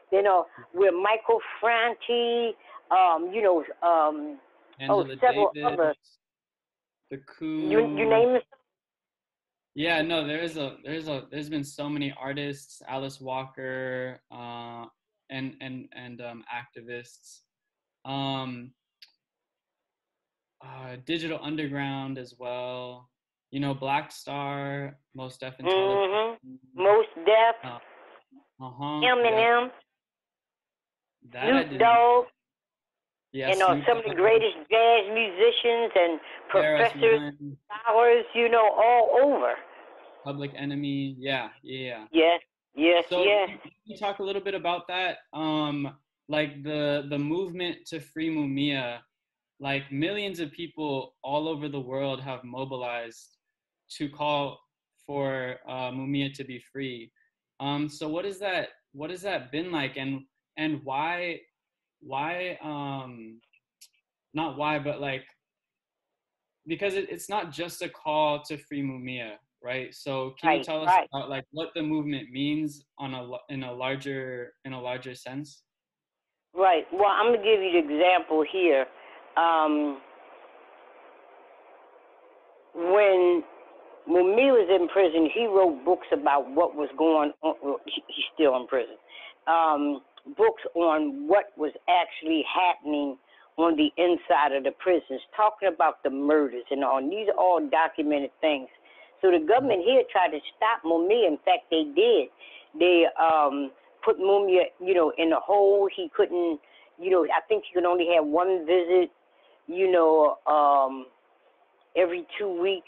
You know, where Michael Franti, um, you know, um, oh, several Davis, others. The Coup. You, you name it. Yeah, no, there's a, there's a, there's been so many artists, Alice Walker, uh, and and and um, activists. Um, uh, Digital Underground as well. You know, Black Star, Most Def. Mm-hmm. Most Def. Uh, uh-huh. Eminem. Yeah. Snoop Dogg, yeah, and uh, some of the greatest jazz musicians and professors, flowers, you know, all over. Public Enemy, yeah, yeah. Yes, yes, so yes. Can you talk a little bit about that? Um, like the, the movement to free Mumia, like millions of people all over the world have mobilized to call for uh, Mumia to be free. Um, so what is that, what has that been like? And And why, why, um, not why, but like, because it, it's not just a call to free Mumia, right? So can right, you tell us right. about like what the movement means on a in a larger in a larger sense? Right. Well, I'm gonna give you the example here. Um, when Mumia was in prison, he wrote books about what was going on. Well, he, he's still in prison. Um, books on what was actually happening on the inside of the prisons, talking about the murders and all. And these are all documented things. So the government here tried to stop Mumia. In fact, they did. They um, put Mumia, you know, in a hole. He couldn't, you know, I think he could only have one visit, you know, um, every two weeks.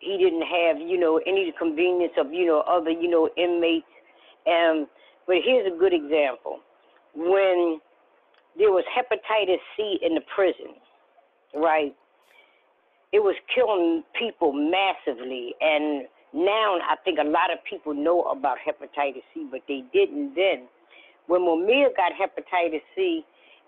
He didn't have, you know, any convenience of, you know, other, you know, inmates. Um, but here's a good example. When there was hepatitis C in the prison, right, it was killing people massively. And now I think a lot of people know about hepatitis C, but they didn't then. When Mumia got hepatitis C,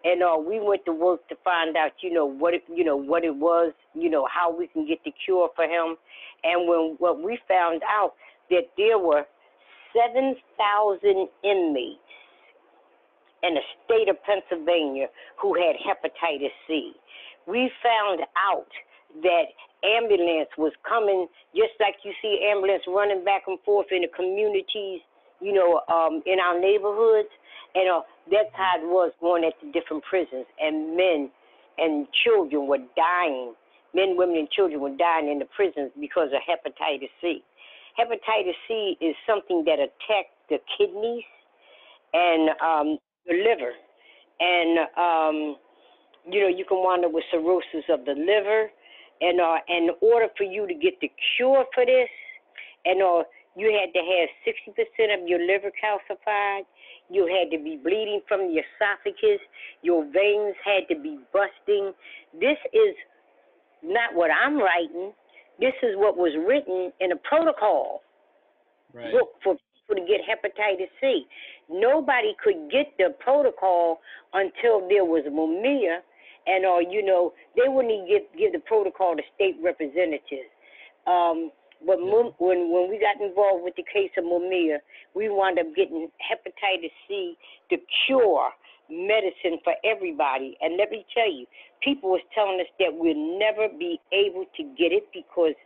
and uh, we went to work to find out, you know, what it, you know, what it was, you know, how we can get the cure for him. And when what we found out that there were seven thousand inmates in the state of Pennsylvania who had hepatitis C. We found out that ambulance was coming, just like you see ambulance running back and forth in the communities, you know, um, in our neighborhoods. And uh, that's how it was going at the different prisons. And men and children were dying. Men, women, and children were dying in the prisons because of hepatitis C. Hepatitis C is something that attacks the kidneys and um, the liver. And, um, you know, you can wind up with cirrhosis of the liver. And uh, in order for you to get the cure for this, and uh, you had to have sixty percent of your liver calcified. You had to be bleeding from the esophagus. Your veins had to be busting. This is not what I'm writing. This is what was written in a protocol right. book for people to get hepatitis C. Nobody could get the protocol until there was Mumia, and, or, you know, they wouldn't even give, give the protocol to state representatives. Um, But yeah. when when we got involved with the case of Mumia, we wound up getting hepatitis C, the cure medicine for everybody. And let me tell you, people was telling us that we'll never be able to get it because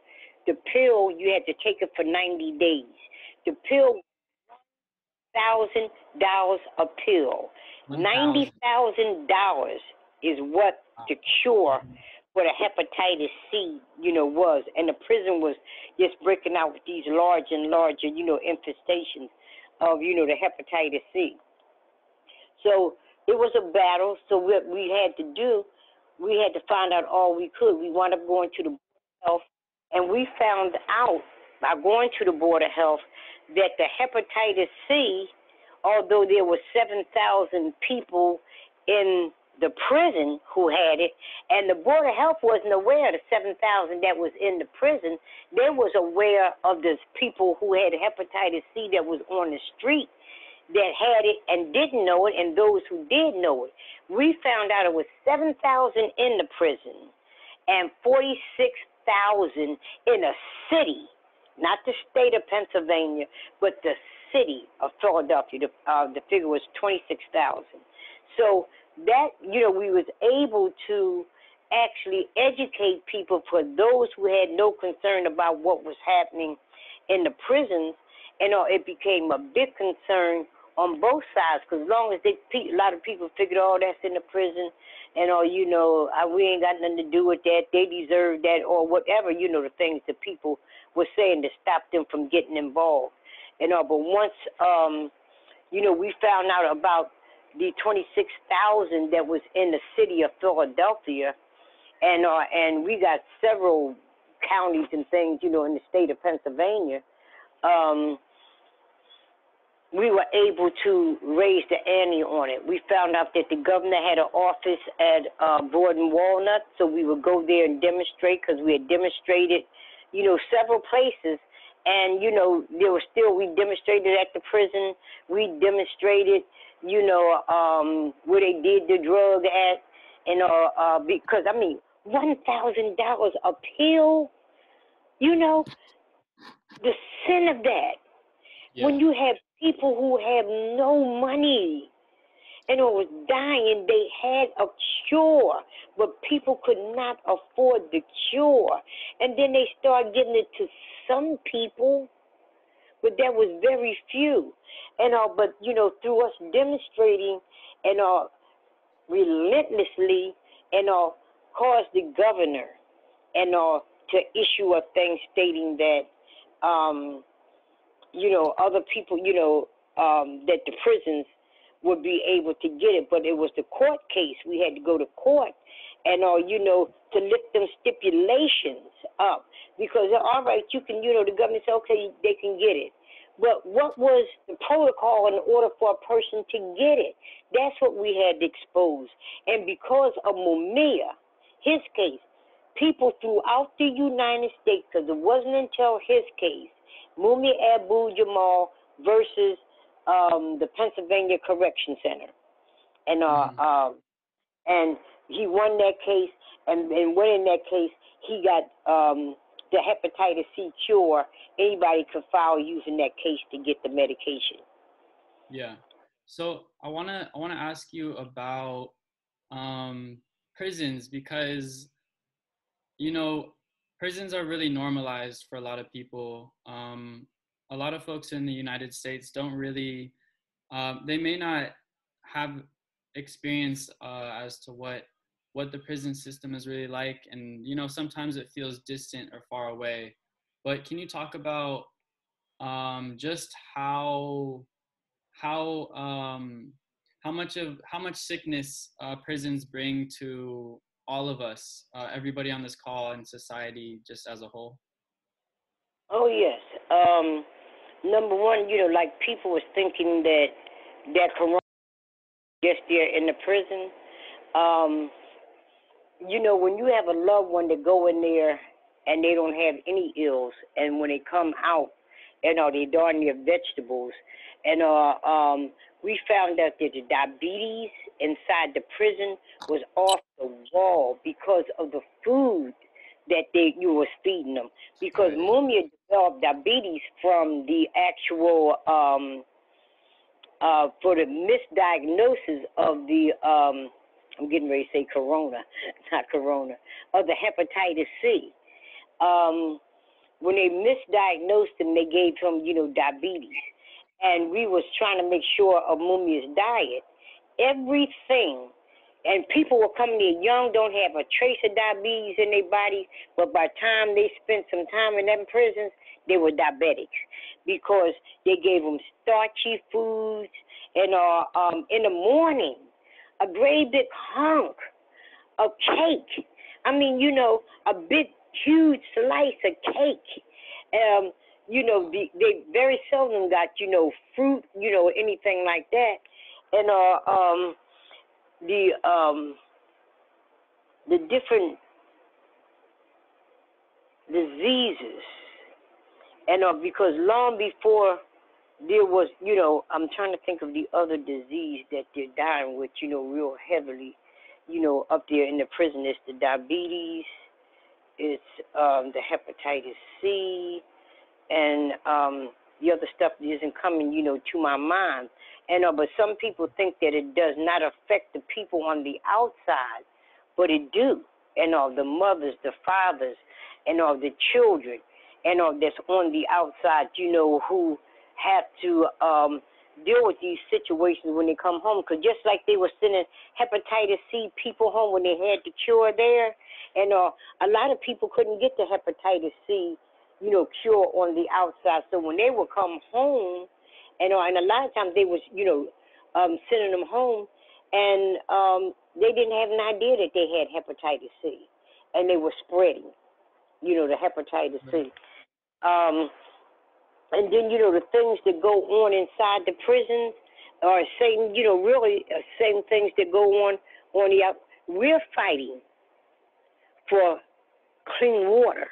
the pill, you had to take it for ninety days. The pill, one thousand dollars a pill. ninety thousand dollars is what the cure what a hepatitis C, you know, was. And the prison was just breaking out with these large and larger, you know, infestations of, you know, the hepatitis C. So it was a battle. So what we had to do, we had to find out all we could. We wound up going to the Board of Health, and we found out by going to the Board of Health that the hepatitis C, although there were seven thousand people in the prison who had it, and the Board of Health wasn't aware of the seven thousand that was in the prison. They was aware of the people who had hepatitis C that was on the street that had it and didn't know it, and those who did know it. We found out it was seven thousand in the prison and forty-six thousand in a city, not the state of Pennsylvania, but the city of Philadelphia. The, uh, the figure was twenty-six thousand. So that, you know, we was able to actually educate people for those who had no concern about what was happening in the prisons, and uh, it became a big concern on both sides, because long as they, a lot of people figured, oh, that's in the prison, and, oh, you know, we ain't got nothing to do with that, they deserve that, or whatever, you know, the things that people were saying to stop them from getting involved. And uh, but once, um, you know, we found out about the twenty-six thousand that was in the city of Philadelphia, and uh, and we got several counties and things, you know, in the state of Pennsylvania, um, we were able to raise the ante on it. We found out that the governor had an office at uh, Borden Walnut, so we would go there and demonstrate, because we had demonstrated, you know, several places. And, you know, there was still, we demonstrated at the prison, we demonstrated, you know, um, where they did the drug at, and uh, uh, because, I mean, one thousand dollars a pill, you know, the sin of that. Yeah. When you have people who have no money and who was dying, they had a cure, but people could not afford the cure. And then they started giving it to some people, but that was very few. And uh, but you know, through us demonstrating and uh, relentlessly, and uh, caused the governor and uh, to issue a thing stating that, um, you know, other people, you know, um, that the prisons would be able to get it. But it was the court case. We had to go to court, and or, you know, to lift them stipulations up. Because, all right, you can, you know, the government said, okay, they can get it. But what was the protocol in order for a person to get it? That's what we had to expose. And because of Mumia, his case, people throughout the United States, because it wasn't until his case, Mumia Abu Jamal versus um, the Pennsylvania Correction Center. And, uh, mm-hmm. um, and he won that case, and, and winning that case, he got um, the hepatitis C cure. Anybody could file using that case to get the medication. Yeah. So I want to I want to ask you about um, prisons, because, you know, prisons are really normalized for a lot of people. Um, a lot of folks in the United States don't really, uh, they may not have experience uh, as to what what the prison system is really like. And, you know, sometimes it feels distant or far away. But can you talk about um, just how how um, how much of how much sickness uh, prisons bring to all of us, uh, everybody on this call, and society just as a whole? Oh yes. Um, number one, you know, like people was thinking that that corona just there in the prison. Um, you know, when you have a loved one to go in there and they don't have any ills, and when they come out, you know, they darn near vegetables. And uh, um, we found out that the diabetes inside the prison was off the wall because of the food that they you were feeding them. Because right. Mumia developed diabetes from the actual um, uh, for the misdiagnosis of the um, I'm getting ready to say corona, not corona, of the hepatitis C. Um, when they misdiagnosed him, they gave him, you know, diabetes. And we was trying to make sure of Mumia's diet, everything. And people were coming in young, don't have a trace of diabetes in their body, but by the time they spent some time in them prisons, they were diabetics because they gave them starchy foods. And uh, um, in the morning, a great big hunk of cake. I mean, you know, a big, huge slice of cake. Um, you know, the, they very seldom got, you know, fruit, you know, anything like that. And uh, um, the um, the different diseases. And uh, because long before there was, you know, I'm trying to think of the other disease that they're dying with, you know, real heavily, you know, up there in the prison. It's the diabetes. It's um, the hepatitis C, and um, the other stuff that isn't coming, you know, to my mind. And uh, but some people think that it does not affect the people on the outside, but it do. And all uh, the mothers, the fathers, and all uh, the children, and all uh, that's on the outside, you know, who have to um, deal with these situations when they come home. Because just like they were sending hepatitis C people home when they had the cure there, and uh, a lot of people couldn't get the hepatitis C, you know, cure on the outside. So when they would come home, and, uh, and a lot of times they was, you know, um, sending them home, and um, they didn't have an idea that they had hepatitis C, and they were spreading, you know, the hepatitis C. Um, and then, you know, the things that go on inside the prisons are same, you know, really same things that go on on the outside. We're fighting for clean water,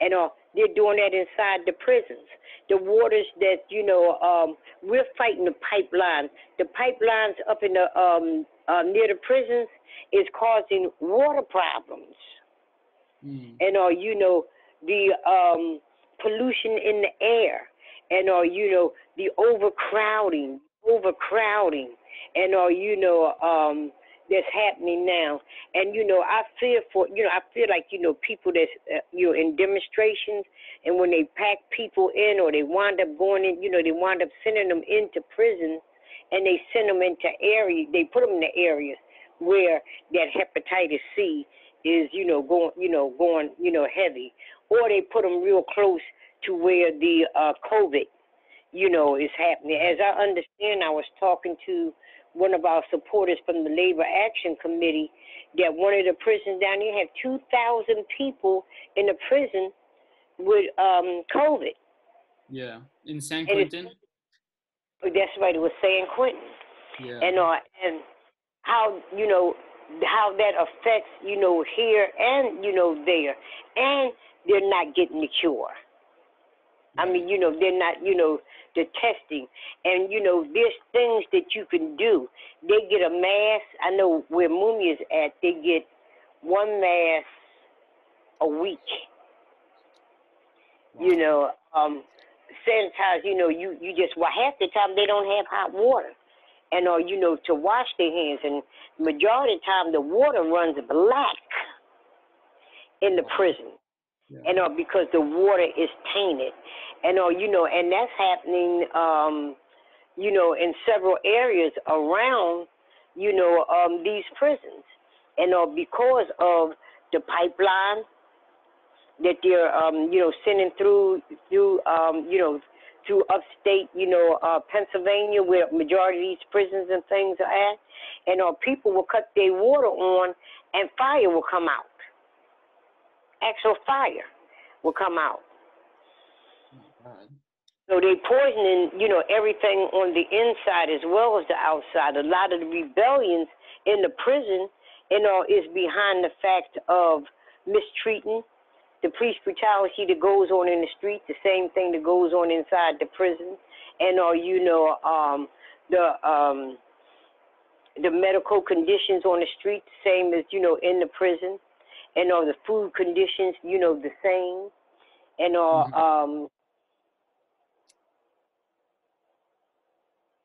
and uh, they're doing that inside the prisons. The waters that, you know, um, we're fighting the pipelines. The pipelines up in the um, uh, near the prisons is causing water problems, mm. and uh, you know, the um, pollution in the air, and uh, you know, the overcrowding, overcrowding, and uh, you know. Um, that's happening now. And, you know, I fear for, you know, I feel like, you know, people that's, uh, you know, in demonstrations, and when they pack people in or they wind up going in, you know, they wind up sending them into prison, and they send them into areas, they put them in the areas where that hepatitis C is, you know, going, you know, going, you know, heavy, or they put them real close to where the uh, COVID, you know, is happening. As I understand, I was talking to one of our supporters from the Labor Action Committee, that one of the prisons down here had two thousand people in the prison with um, COVID. Yeah, in San Quentin. That's right, it was San Quentin. Yeah. And, uh, and how, you know, how that affects, you know, here and, you know, there. And they're not getting the cure. I mean, you know, they're not, you know, the testing. And, you know, there's things that you can do. They get a mask. I know where Mumia's at, they get one mask a week. Wow. You know, um, sanitize, you know, you, you just, well, half the time they don't have hot water. And, or, you know, to wash their hands. And majority of the time the water runs black in the wow. prison. Yeah. And or because the water is tainted, and or you know, and that's happening, um, you know, in several areas around, you know, um, these prisons, and or because of the pipeline that they're, um, you know, sending through, through, um, you know, through upstate, you know, uh, Pennsylvania, where majority of these prisons and things are at, and or people will cut their water on, and fire will come out. Actual fire will come out. Oh, God. So they poisoning, you know, everything on the inside as well as the outside. A lot of the rebellions in the prison, you know, is behind the fact of mistreating, the police brutality that goes on in the street, the same thing that goes on inside the prison, and or you know, um, the um, the medical conditions on the street, same as you know in the prison. And all the food conditions, you know, the same, and all, um,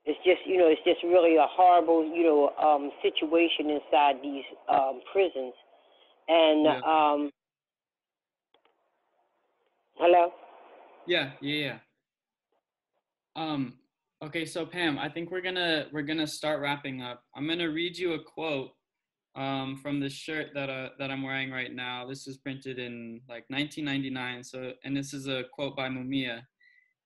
it's just, you know, it's just really a horrible, you know, um, situation inside these um, prisons. And, yeah. um, hello? Yeah, yeah, yeah. Um, okay, so Pam, I think we're gonna, we're gonna start wrapping up. I'm gonna read you a quote. Um, from this shirt that uh, that I'm wearing right now. This was printed in like nineteen ninety-nine. So, and this is a quote by Mumia.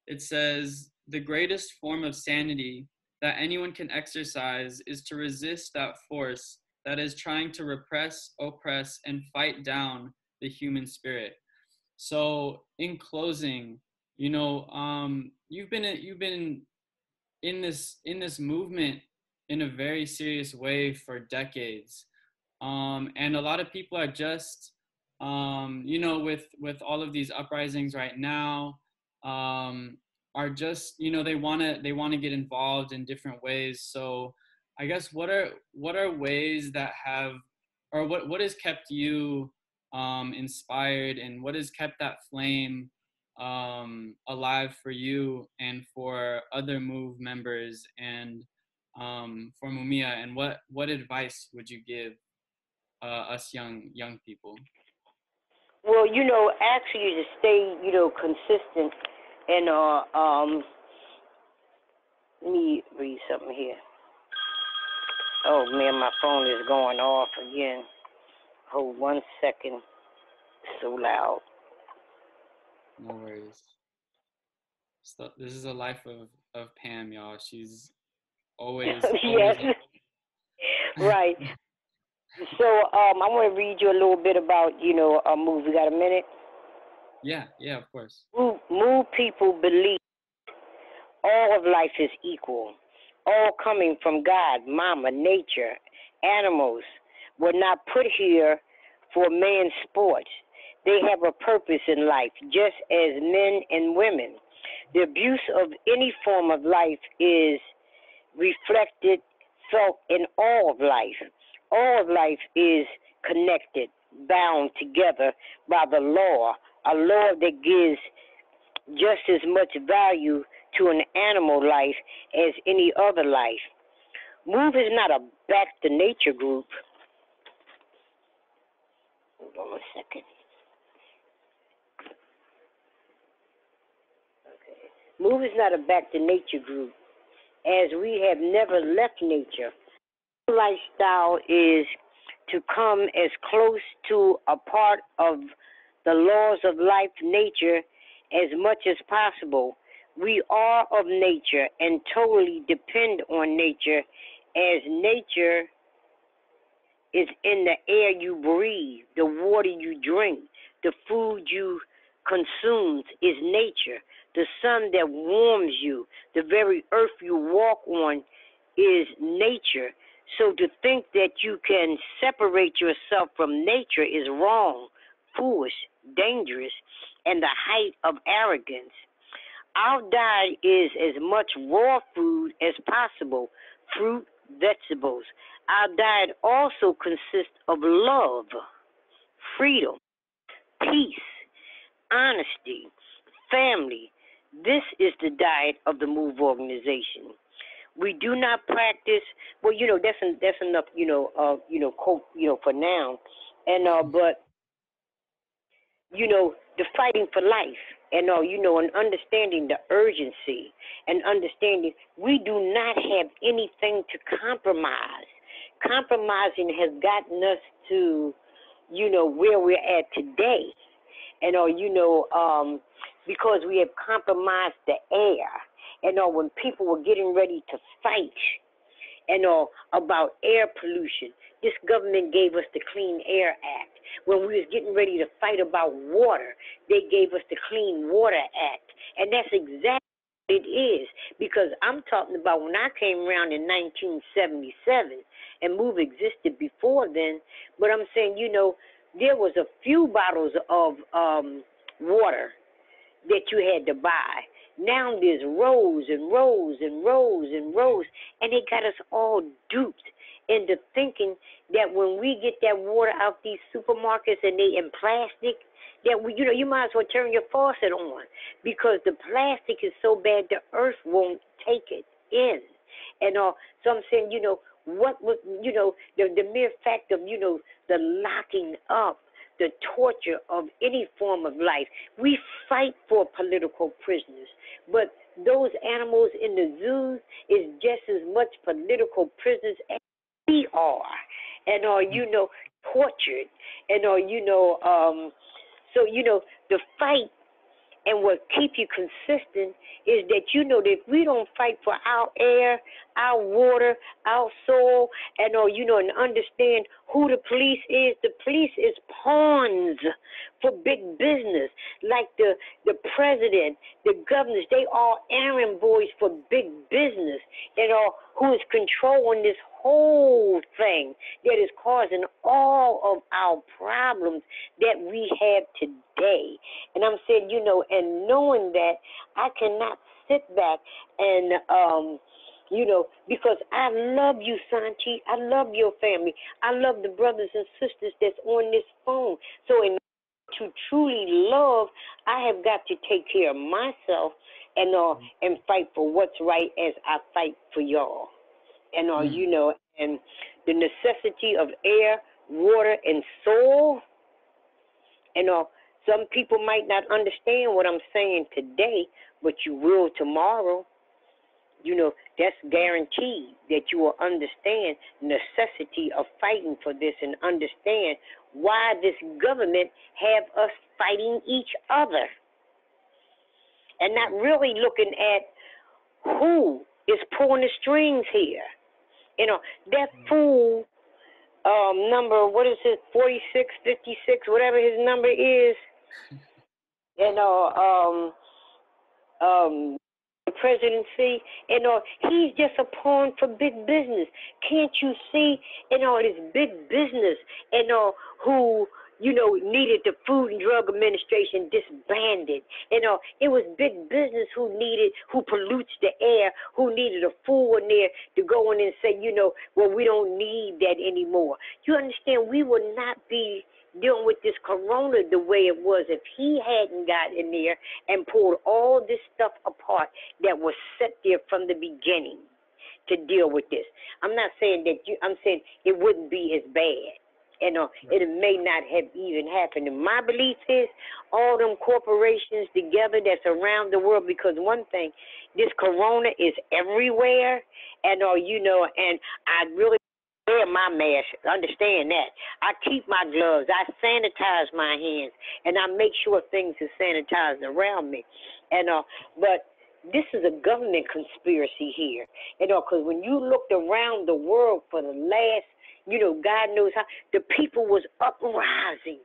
It says, "The greatest form of sanity that anyone can exercise is to resist that force that is trying to repress, oppress, and fight down the human spirit." So, in closing, you know, um, you've been you've been in this in this movement in a very serious way for decades. Um, and a lot of people are just, um, you know, with, with all of these uprisings right now, um, are just, you know, they wanna, they wanna get involved in different ways. So I guess what are, what are ways that have, or what, what has kept you um, inspired, and what has kept that flame um, alive for you and for other MOVE members and um, for Mumia, and what, what advice would you give Uh, us young young people? Well, you know, actually to stay, you know, consistent and uh um let me read something here. Oh man, my phone is going off again. Hold one second. It's so loud. No worries. So this is a life of, of Pam, y'all. She's always, always right. So um, I want to read you a little bit about, you know, a MOVE. You got a minute? Yeah, yeah, of course. MOVE, MOVE people believe all of life is equal, all coming from God, mama, nature, animals were not put here for man's sports. They have a purpose in life, just as men and women. The abuse of any form of life is reflected, felt in all of life. All of life is connected, bound together by the law, a law that gives just as much value to an animal life as any other life. MOVE is not a back-to-nature group. Hold on a second. Okay. MOVE is not a back-to-nature group, as we have never left nature. Lifestyle is to come as close to a part of the laws of life, nature, as much as possible. We are of nature and totally depend on nature as nature is in the air you breathe, the water you drink, the food you consume is nature. The sun that warms you, the very earth you walk on is nature. So to think that you can separate yourself from nature is wrong, foolish, dangerous, and the height of arrogance. Our diet is as much raw food as possible, fruit, vegetables. Our diet also consists of love, freedom, peace, honesty, family. This is the diet of the MOVE organization. We do not practice. Well, you know that's that's enough. You know, uh, you know, quote, you know, for now, and uh, but you know, the fighting for life, and uh, you know, and understanding the urgency, and understanding we do not have anything to compromise. Compromising has gotten us to, you know, where we're at today, and uh, you know, um, because we have compromised the air. And uh, when people were getting ready to fight and uh, about air pollution, this government gave us the Clean Air Act. When we was getting ready to fight about water, they gave us the Clean Water Act. And that's exactly what it is, because I'm talking about when I came around in nineteen seventy-seven, and MOVE existed before then, but I'm saying, you know, there was a few bottles of um, water that you had to buy. Now there's rows and rows and rows and rows, and they got us all duped into thinking that when we get that water out these supermarkets and they in plastic, that we, you know, you might as well turn your faucet on because the plastic is so bad the earth won't take it in. And uh, so I'm saying, you know, what would, you know, the, the mere fact of, you know, the locking up, the torture of any form of life. We fight for political prisoners, but those animals in the zoos is just as much political prisoners as we are, and are, you know, tortured, and are, you know, um, so, you know, the fight and what keeps you consistent is that, you know, that if we don't fight for our air, our water, our soil, and, or, you know, and understand who the police is, the police is pawns for big business. Like the, the president, the governors, they are errand boys for big business, and are, who is controlling this whole thing that is causing all of our problems that we have today. And I'm saying, you know, and knowing that, I cannot sit back and, um, you know, because I love you, Sante. I love your family. I love the brothers and sisters that's on this phone. So in order to truly love, I have got to take care of myself and uh, and fight for what's right as I fight for y'all. And, uh, you know, and the necessity of air, water, and soil. And uh, some people might not understand what I'm saying today, but you will tomorrow. You know, that's guaranteed that you will understand necessity of fighting for this and understand why this government have us fighting each other and not really looking at who is pulling the strings here. You know, that fool, um, number, what is his, forty-six, fifty-six, whatever his number is, you know, um, um, the presidency, you know, he's just a pawn for big business. Can't you see, you know, this big business, you know, who, you know, needed the Food and Drug Administration disbanded. You know, it was big business who needed, who pollutes the air, who needed a fool in there to go in and say, you know, well, we don't need that anymore. You understand, we would not be dealing with this corona the way it was if he hadn't got in there and pulled all this stuff apart that was set there from the beginning to deal with this. I'm not saying that you, I'm saying it wouldn't be as bad. And uh, it may not have even happened. And my belief is all them corporations together that's around the world, because one thing, this corona is everywhere. And, uh, you know, and I really wear my mask, understand that. I keep my gloves. I sanitize my hands. And I make sure things are sanitized around me. And uh, but This is a government conspiracy here, you know, because when you looked around the world for the last, you know, God knows how, the people was uprising,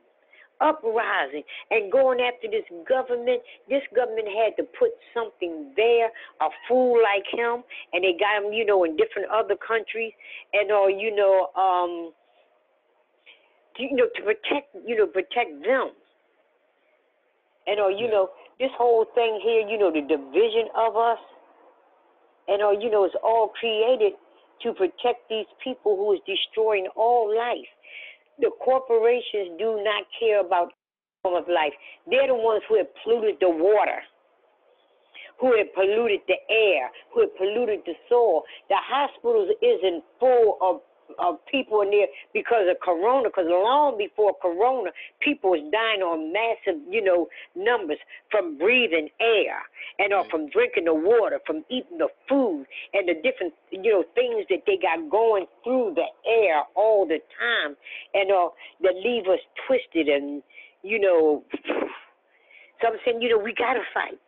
uprising, and going after this government. This government had to put something there, a fool like him, and they got him, you know, in different other countries, and or, you know, um, you know, to protect, you know, protect them, and or, you know. This whole thing here, you know, the division of us, and, uh, you know, it's all created to protect these people who is destroying all life. The corporations do not care about form of life. They're the ones who have polluted the water, who have polluted the air, who have polluted the soil. The hospitals isn't full of, of people in there because of corona, because long before corona, people was dying on massive, you know, numbers from breathing air and or from drinking the water, from eating the food and the different, you know, things that they got going through the air all the time and or that leave us twisted and, you know, so I'm saying, you know, we got to fight.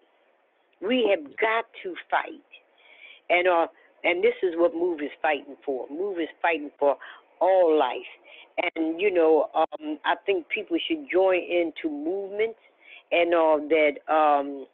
We have got to fight. And, uh, And this is what MOVE is fighting for. MOVE is fighting for all life. And, you know, um, I think people should join into movements and all that, um,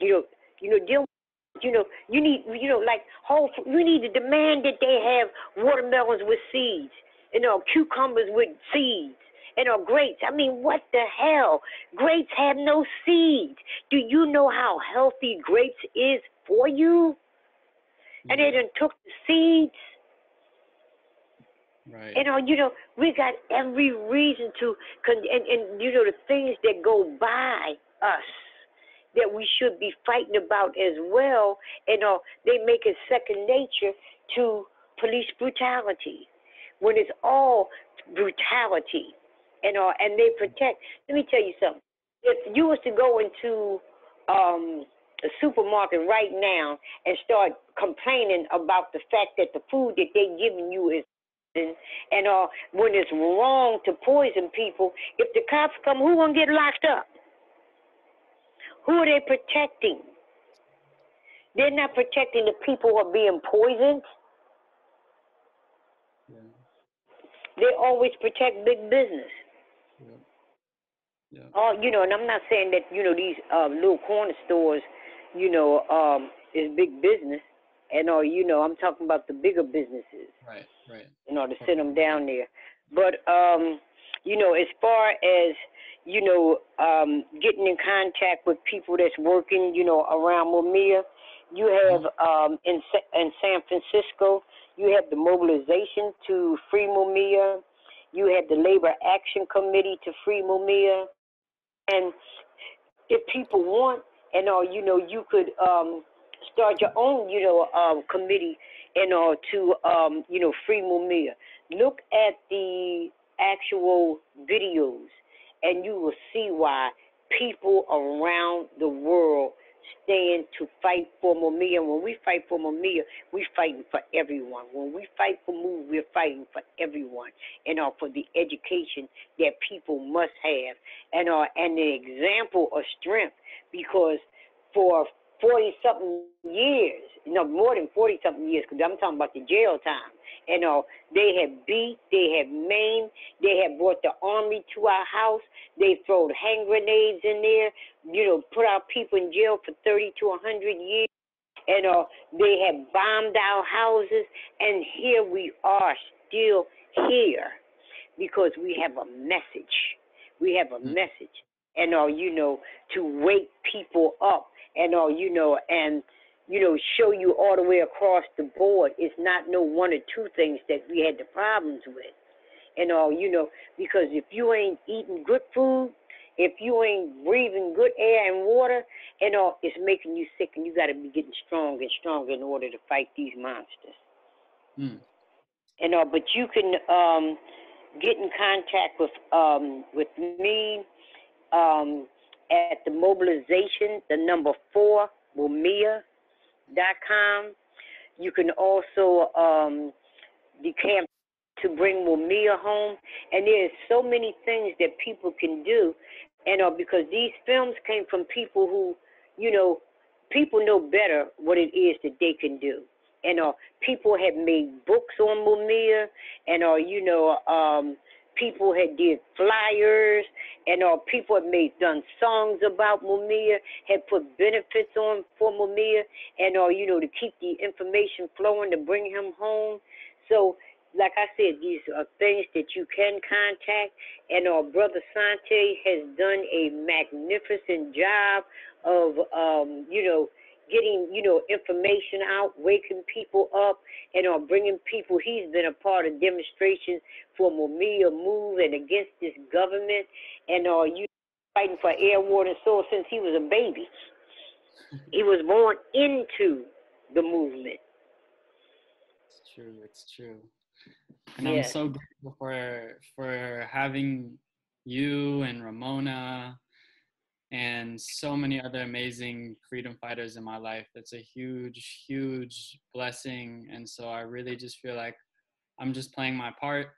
you know, you know, deal with, you know, you need, you know, like, whole, you need to demand that they have watermelons with seeds, you know, cucumbers with seeds. And our grapes. I mean, what the hell? Grapes have no seeds. Do you know how healthy grapes is for you? And they done took the seeds. Right. And, uh, you know, we got every reason to, con and, and, you know, the things that go by us that we should be fighting about as well, and uh, they make it second nature to police brutality when it's all brutality. And, uh, and they protect. Let me tell you something. If you was to go into... Um, the supermarket right now and start complaining about the fact that the food that they're giving you is poison and uh, when it's wrong to poison people, if the cops come, who gonna get locked up? Who are they protecting? They're not protecting the people who are being poisoned. Yeah. They always protect big business. Yeah. Yeah. Oh, you know, and I'm not saying that, you know, these uh, little corner stores, you know, um, is big business, and or you know, I'm talking about the bigger businesses, right, right. You know, to send them down there. But um, you know, as far as you know, um, getting in contact with people that's working, you know, around Mumia, you have um, in Sa in San Francisco, you have the Mobilization to Free Mumia, you have the Labor Action Committee to Free Mumia, and if people want. And all, you know, you could um, start your own, you know, um, committee and all to, um, you know, free Mumia. Look at the actual videos, and you will see why people around the world stand to fight for Mumia. When we fight for Mumia, we're fighting for everyone. When we fight for MOVE, we're fighting for everyone, and all for the education that people must have, and all, and the example of strength. Because for forty-something years, no, more than forty-something years, because I'm talking about the jail time, and all, they have beat, they have maimed, they have brought the army to our house, they thrown hand grenades in there, you know, put our people in jail for thirty to a hundred years, and all, they have bombed our houses, and here we are still here, because we have a message. We have a mm-hmm. message. And all, you know, to wake people up, and all, you know, and, you know, show you all the way across the board. It's not no one or two things that we had the problems with, and all, you know, because if you ain't eating good food, if you ain't breathing good air and water, and all, it's making you sick, and you got to be getting stronger and stronger in order to fight these monsters. Mm. And all, but you can um, get in contact with um, with me. Um, at the mobilization, the number four, Mumia dot com. You can also um, the camp to bring Mumia home. And there's so many things that people can do. And uh, because these films came from people who, you know, people know better what it is that they can do. And uh, people have made books on Mumia, and uh, you know, um, people had did flyers, and uh, people have made done songs about Mumia, had put benefits on for Mumia, and uh, you know, to keep the information flowing to bring him home. So, like I said, these are things that you can contact, and our brother Sante has done a magnificent job of, um, you know, getting, you know, information out, waking people up, and uh, bringing people. He's been a part of demonstrations for Mumia MOVE and against this government, and uh, you fighting for air, water, and soil since he was a baby. He was born into the movement. It's true. It's true. And yes. I'm so grateful for for having you and Ramona and so many other amazing freedom fighters in my life. That's a huge, huge blessing. And so I really just feel like I'm just playing my part.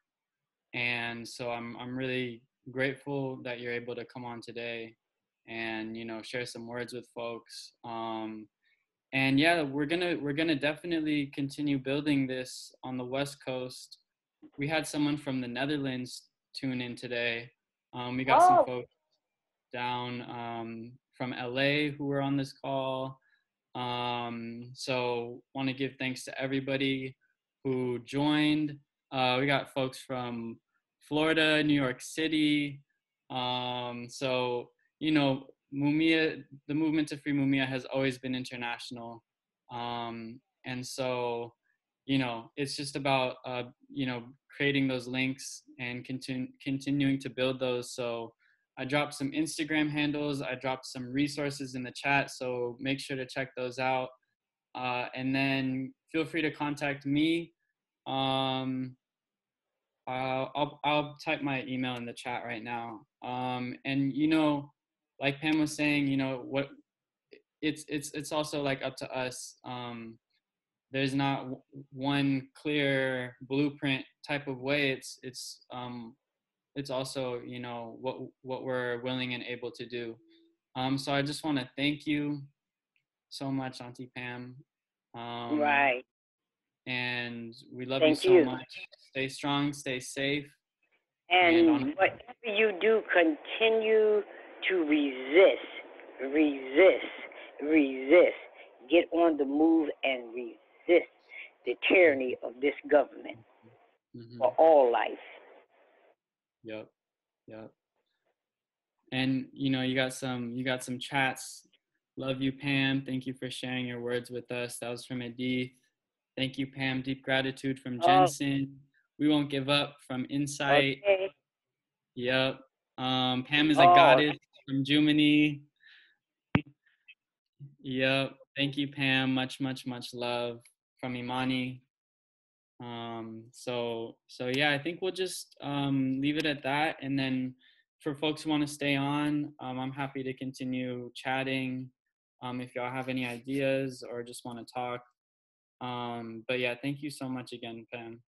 And so I'm I'm really grateful that you're able to come on today and, you know, share some words with folks. Um, And yeah, we're gonna we're gonna definitely continue building this on the West Coast. We had someone from the Netherlands tune in today. Um, we got oh. some folks down um, from L A who were on this call. Um, so want to give thanks to everybody who joined. Uh, we got folks from Florida, New York City. Um, so you know. Mumia, the movement to free Mumia has always been international. Um, and so, you know, it's just about, uh, you know, creating those links and continu continuing to build those. So I dropped some Instagram handles. I dropped some resources in the chat. So make sure to check those out. Uh, and then feel free to contact me. Um, I'll, I'll, I'll type my email in the chat right now. Um, and, you know, like Pam was saying, you know, what it's it's it's also like up to us. Um, there's not w one clear blueprint type of way. It's it's um, it's also, you know, what what we're willing and able to do. Um, so I just want to thank you so much, Auntie Pam. Um, right. And we love you so much. Stay strong, stay safe. And, and whatever you do, continue to resist, resist, resist. Get on the move and resist the tyranny of this government mm-hmm. for all life. Yep, yep. And you know, you got some, you got some chats. Love you, Pam. Thank you for sharing your words with us. That was from Edith. Thank you, Pam. Deep gratitude from Jensen. Oh. We won't give up from Insight. Okay. Yep. Um, Pam is a oh. goddess. From Germany. Yep. Thank you, Pam. Much, much, much love from Imani. Um, so, so yeah, I think we'll just um, leave it at that. And then for folks who want to stay on, um, I'm happy to continue chatting. Um, if y'all have any ideas or just want to talk. Um, but yeah, thank you so much again, Pam.